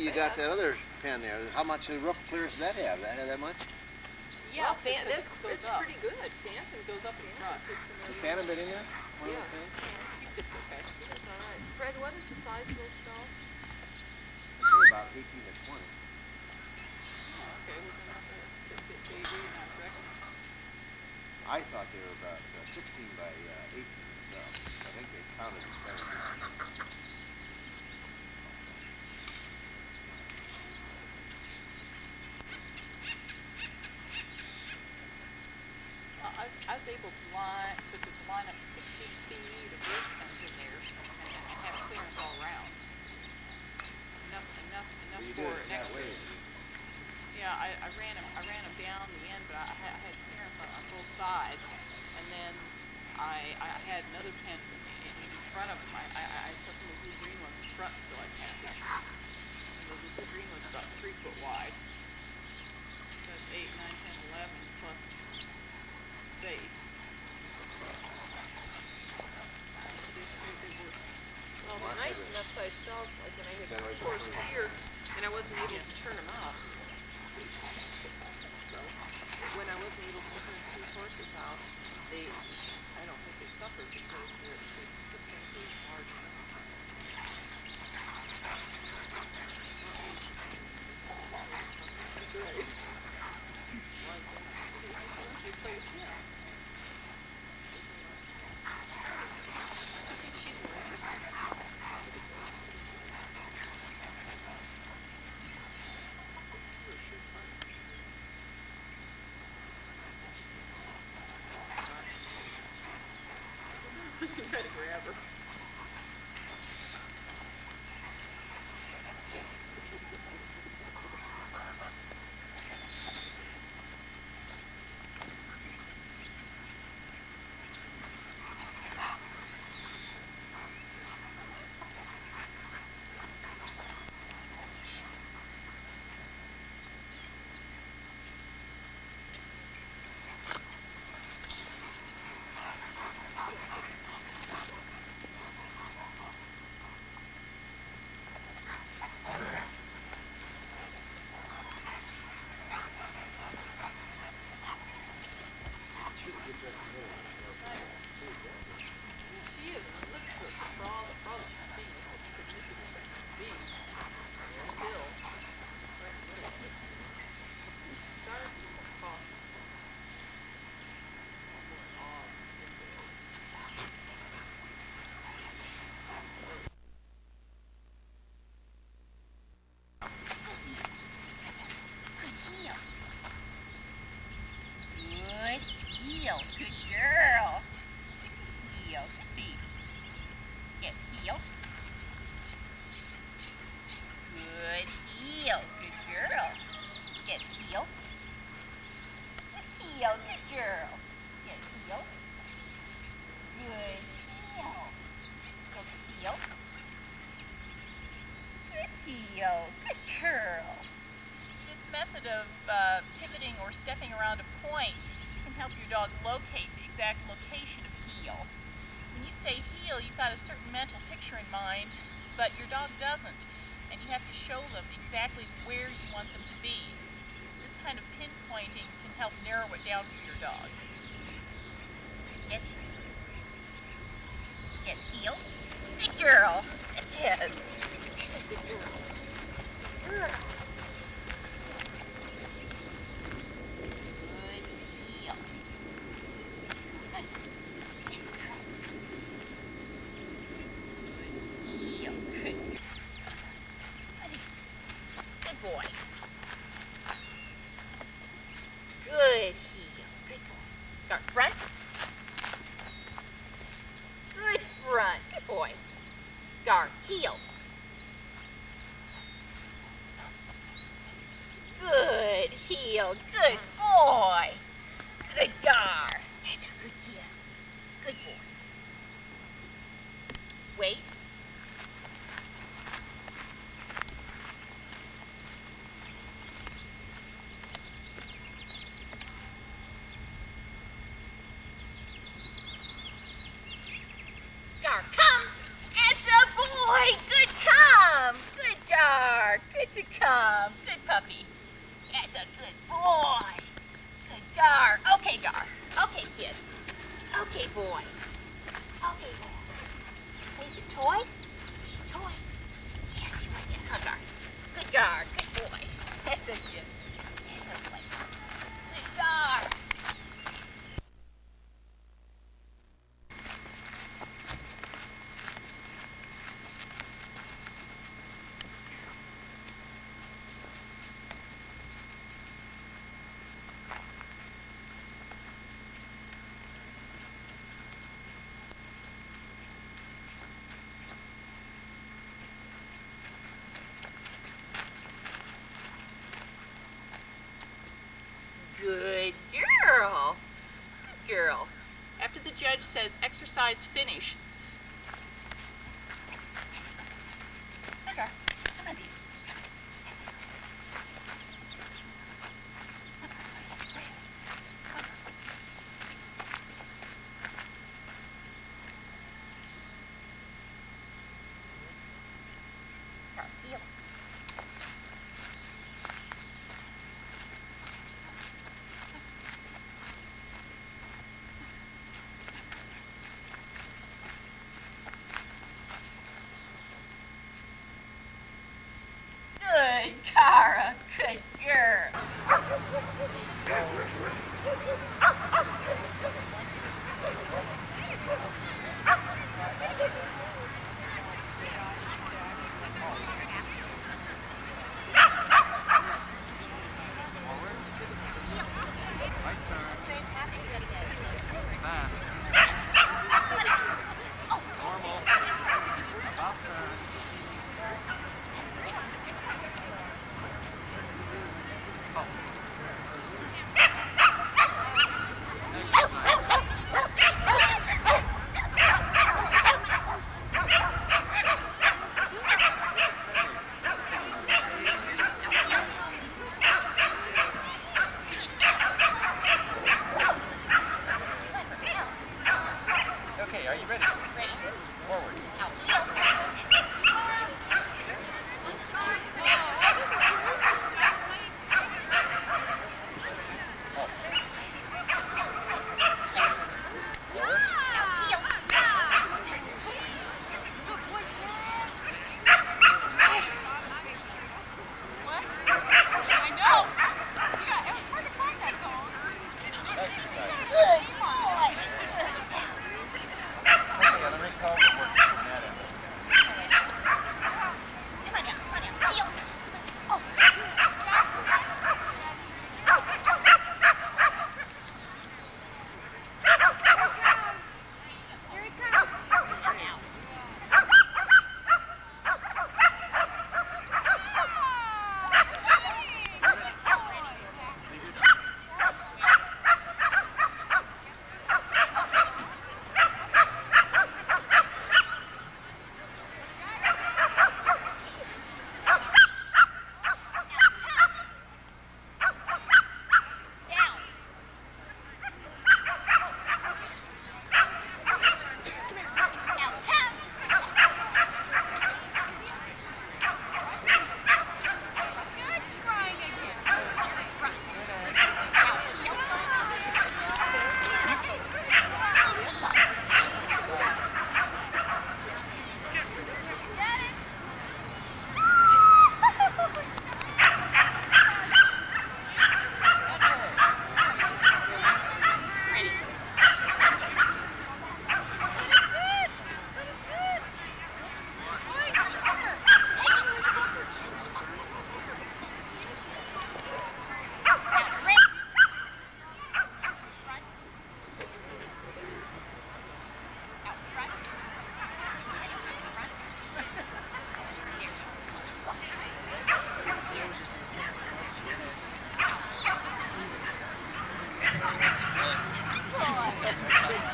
You got that other pen there. How much roof clearance does that have? That have that much? Yeah, well, that's pretty good. Phantom goes up in front. Has Phantom been in there? Yeah. He did okay. That's all right. Fred, what is the size of those stalls? It's about 18 to 20. Oh, okay. Well, they're not the JV in that direction. I thought they were about 16 by 18 themselves. I think they counted in 17. I was able to line up 60 feet of roof fence in there and have clearance all around. Enough for an extra. Yeah, I ran them down the end, but I had clearance on both sides, and then I had another pen in front of them. I saw some of those little green ones in front still I passed. And those little green ones about 3 foot wide. So that's 8, 9, 10, 11 plus. Space. Well, they're nice enough sized stalls, like when I had some horses here, and I wasn't able to turn them out. So, when I wasn't able to turn these horses out, I don't think they suffered because the pen was large enough. That's right. method of pivoting or stepping around a point can help your dog locate the exact location of heel. When you say heel, you've got a certain mental picture in mind, but your dog doesn't, and you have to show them exactly where you want them to be. This kind of pinpointing can help narrow it down for your dog. Yes. Yes, heel. Good girl. Yes. That's a good girl. Good heel. Good. That's a girl. Good heel. Good. Good boy. Good heel. Good boy. Got front. Good front. Good boy. Gar heel. Good heel. Good boy. Good gar. That's a good heel. Good boy. Wait. Judge says exercise finish.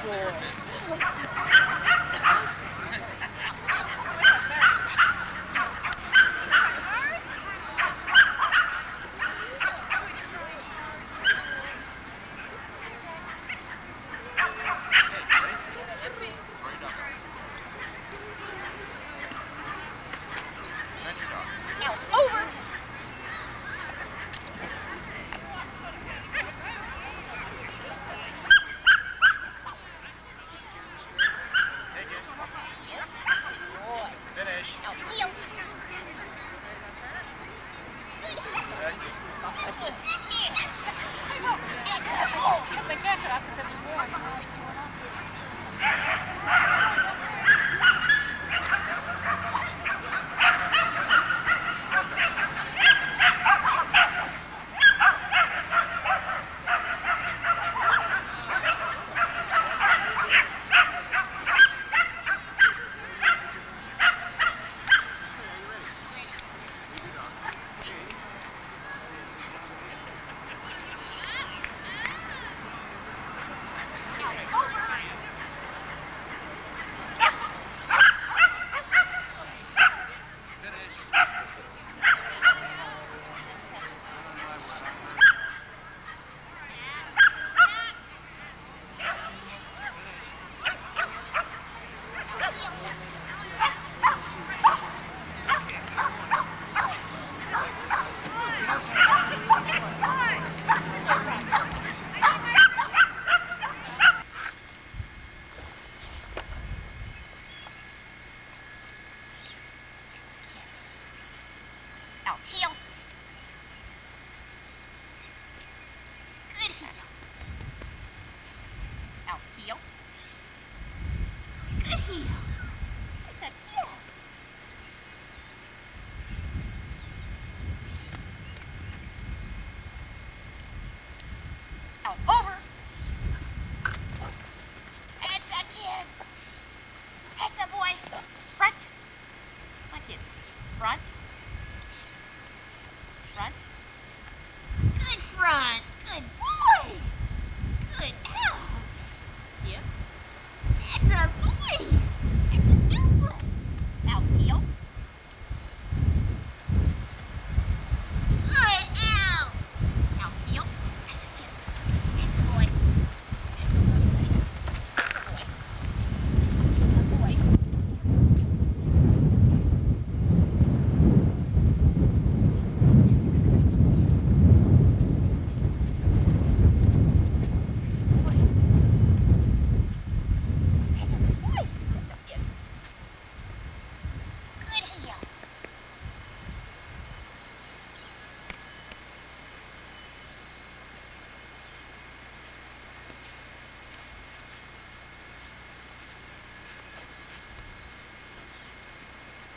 floor.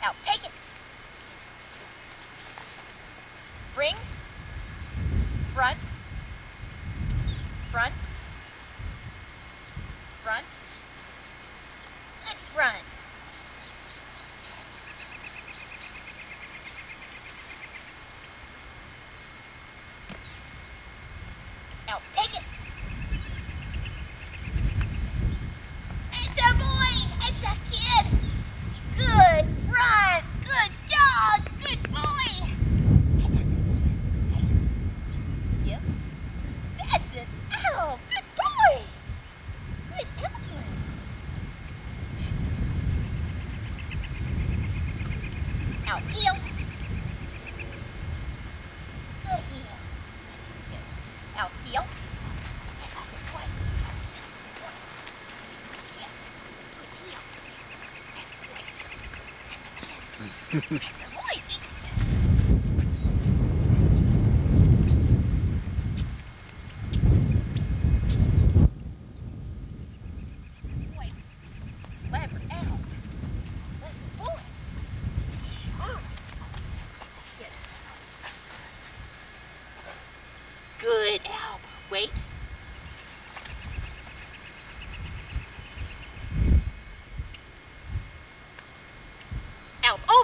Now, take it. Bring. Front. Front. Front. Good front. Now, take it. It's a boy. It's a kid. Good. Run! Good dog! Good boy! That's it! Ow! Good boy! Good Evelyn! Now heel! Good heel! Now heel! It's a boy.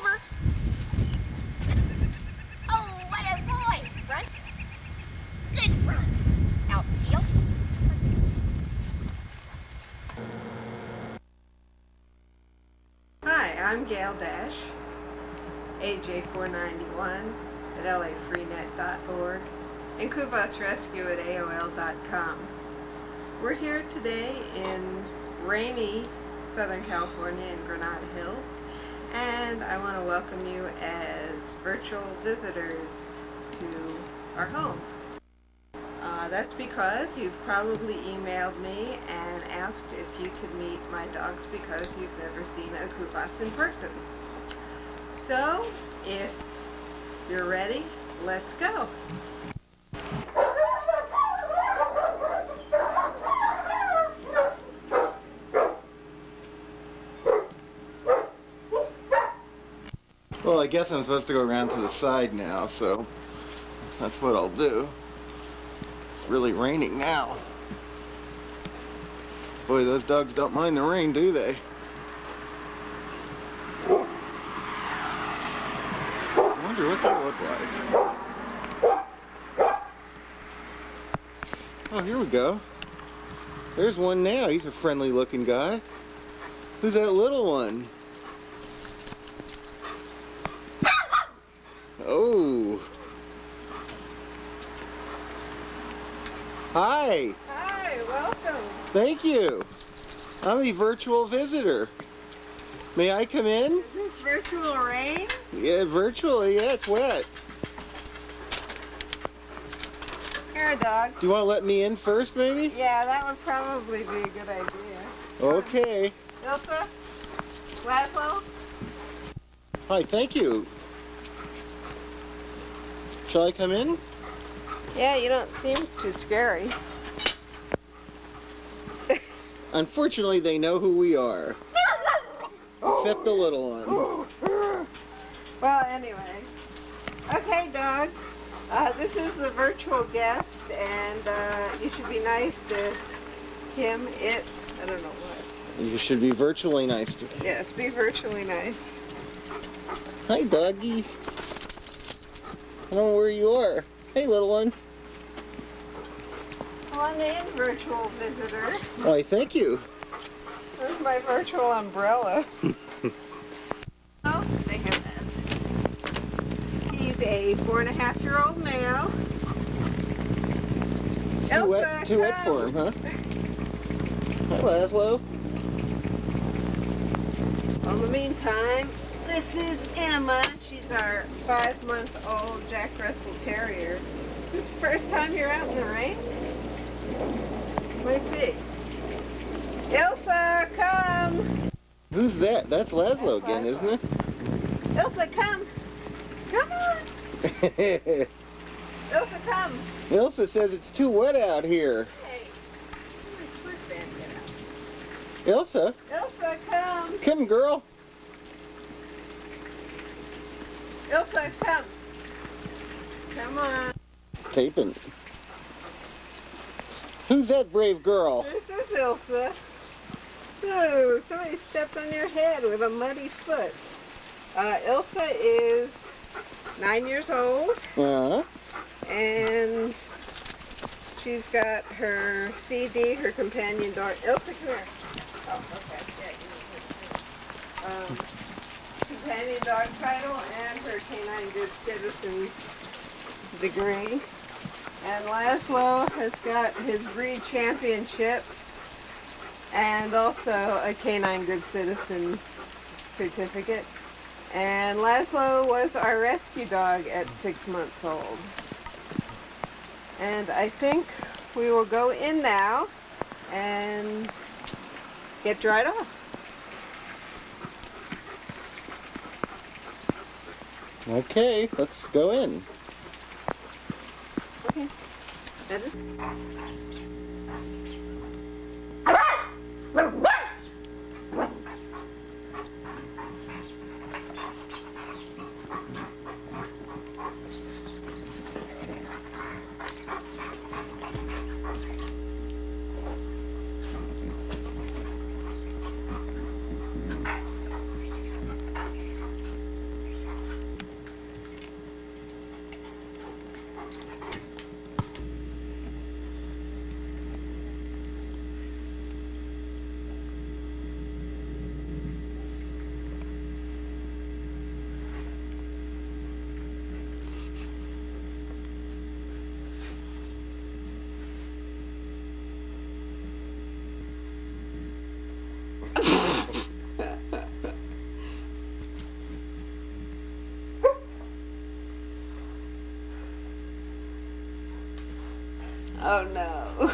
Over. I'm Gail Dash, AJ491 at LAFreeNet.org, and KubasRescue at AOL.com. We're here today in rainy Southern California in Granada Hills, and I want to welcome you as virtual visitors to our home. That's because you've probably emailed me and asked if you could meet my dogs because you've never seen a Kubas in person. So, if you're ready, let's go. Well, I guess I'm supposed to go around to the side now, so that's what I'll do. Really raining now. Boy, those dogs don't mind the rain, do they? I wonder what they look like. Oh, here we go. There's one now. He's a friendly looking guy. Who's that little one? Oh. Hi. Hi, welcome. Thank you. I'm a virtual visitor. May I come in? Is this virtual rain? Yeah, virtually, yeah, it's wet. Here a dog. Do you want to let me in first, maybe? Yeah, that would probably be a good idea. Okay. Ilka? Laszlo? Hi, thank you. Shall I come in? Yeah, you don't seem too scary. Unfortunately, they know who we are. Except the little one. Well, anyway. Okay, dogs. This is the virtual guest, and you should be nice to him, it, I don't know what. You should be virtually nice to him. Yes, be virtually nice. Hi, doggy. I don't know where you are. Hey, little one. One in, virtual visitor. Why, thank you. There's my virtual umbrella. Oh, they have this. He's a 4.5-year-old male. Too wet for him, huh? Hi, Laszlo. Well, in the meantime, this is Emma. She's our 5-month-old Jack Russell Terrier. Is this the first time you're out in the rain? Might be. Ilsa, come! Who's that? That's Laszlo again, isn't it? Ilsa, come! Come on! Ilsa, come! Ilsa says it's too wet out here. Hey, where's my sweatband get out? Ilsa? Ilsa, come! Come, girl! Ilsa, come! Come on! Taping. Who's that brave girl? This is Ilsa. Oh, somebody stepped on your head with a muddy foot. Ilsa is 9 years old. Uh-huh. And she's got her CD, her companion dog. Ilsa, come here. Oh, okay. Yeah, you need to companion dog title and her canine good citizen degree. And Laszlo has got his breed championship and also a canine good citizen certificate. And Laszlo was our rescue dog at 6 months old. And I think we will go in now and get dried off. Okay, let's go in. Okay. Oh no.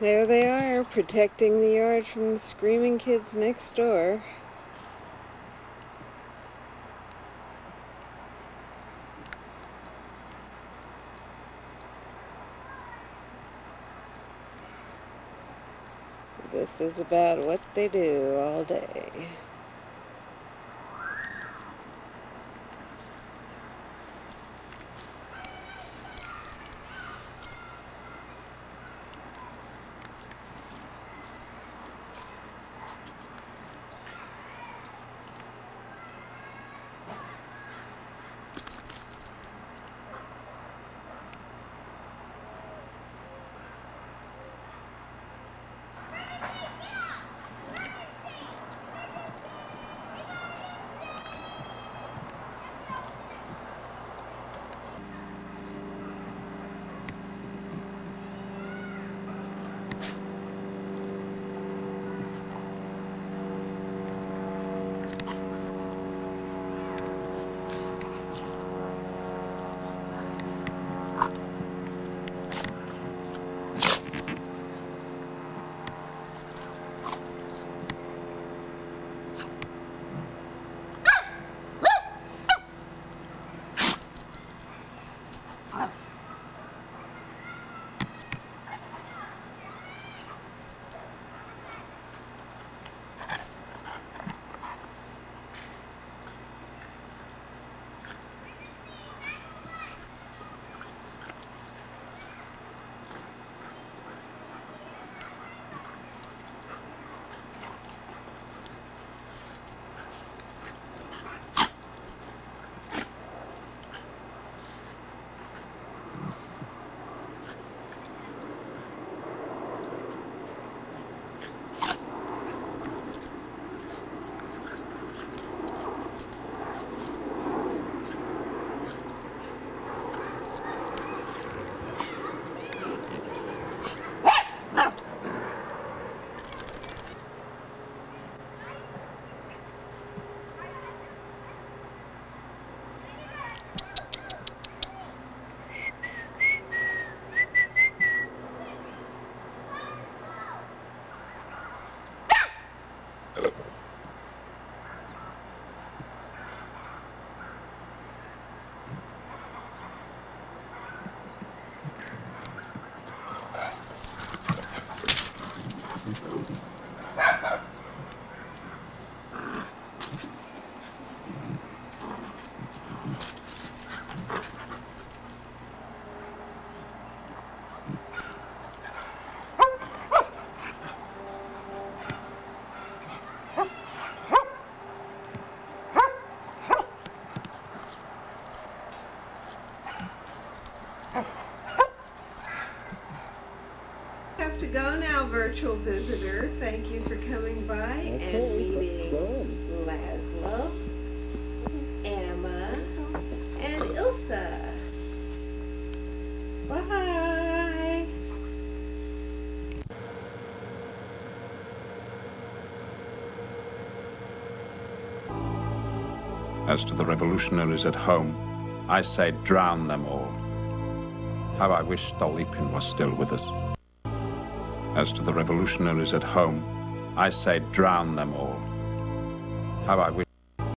There they are, protecting the yard from the screaming kids next door. This is about what they do all day. go now, virtual visitor. Thank you for coming by and meeting Laszlo, Emma, and Ilsa. Bye. As to the revolutionaries at home, I say drown them all. How I wish Stolypin was still with us. As to the revolutionaries at home, I say drown them all. How I wish...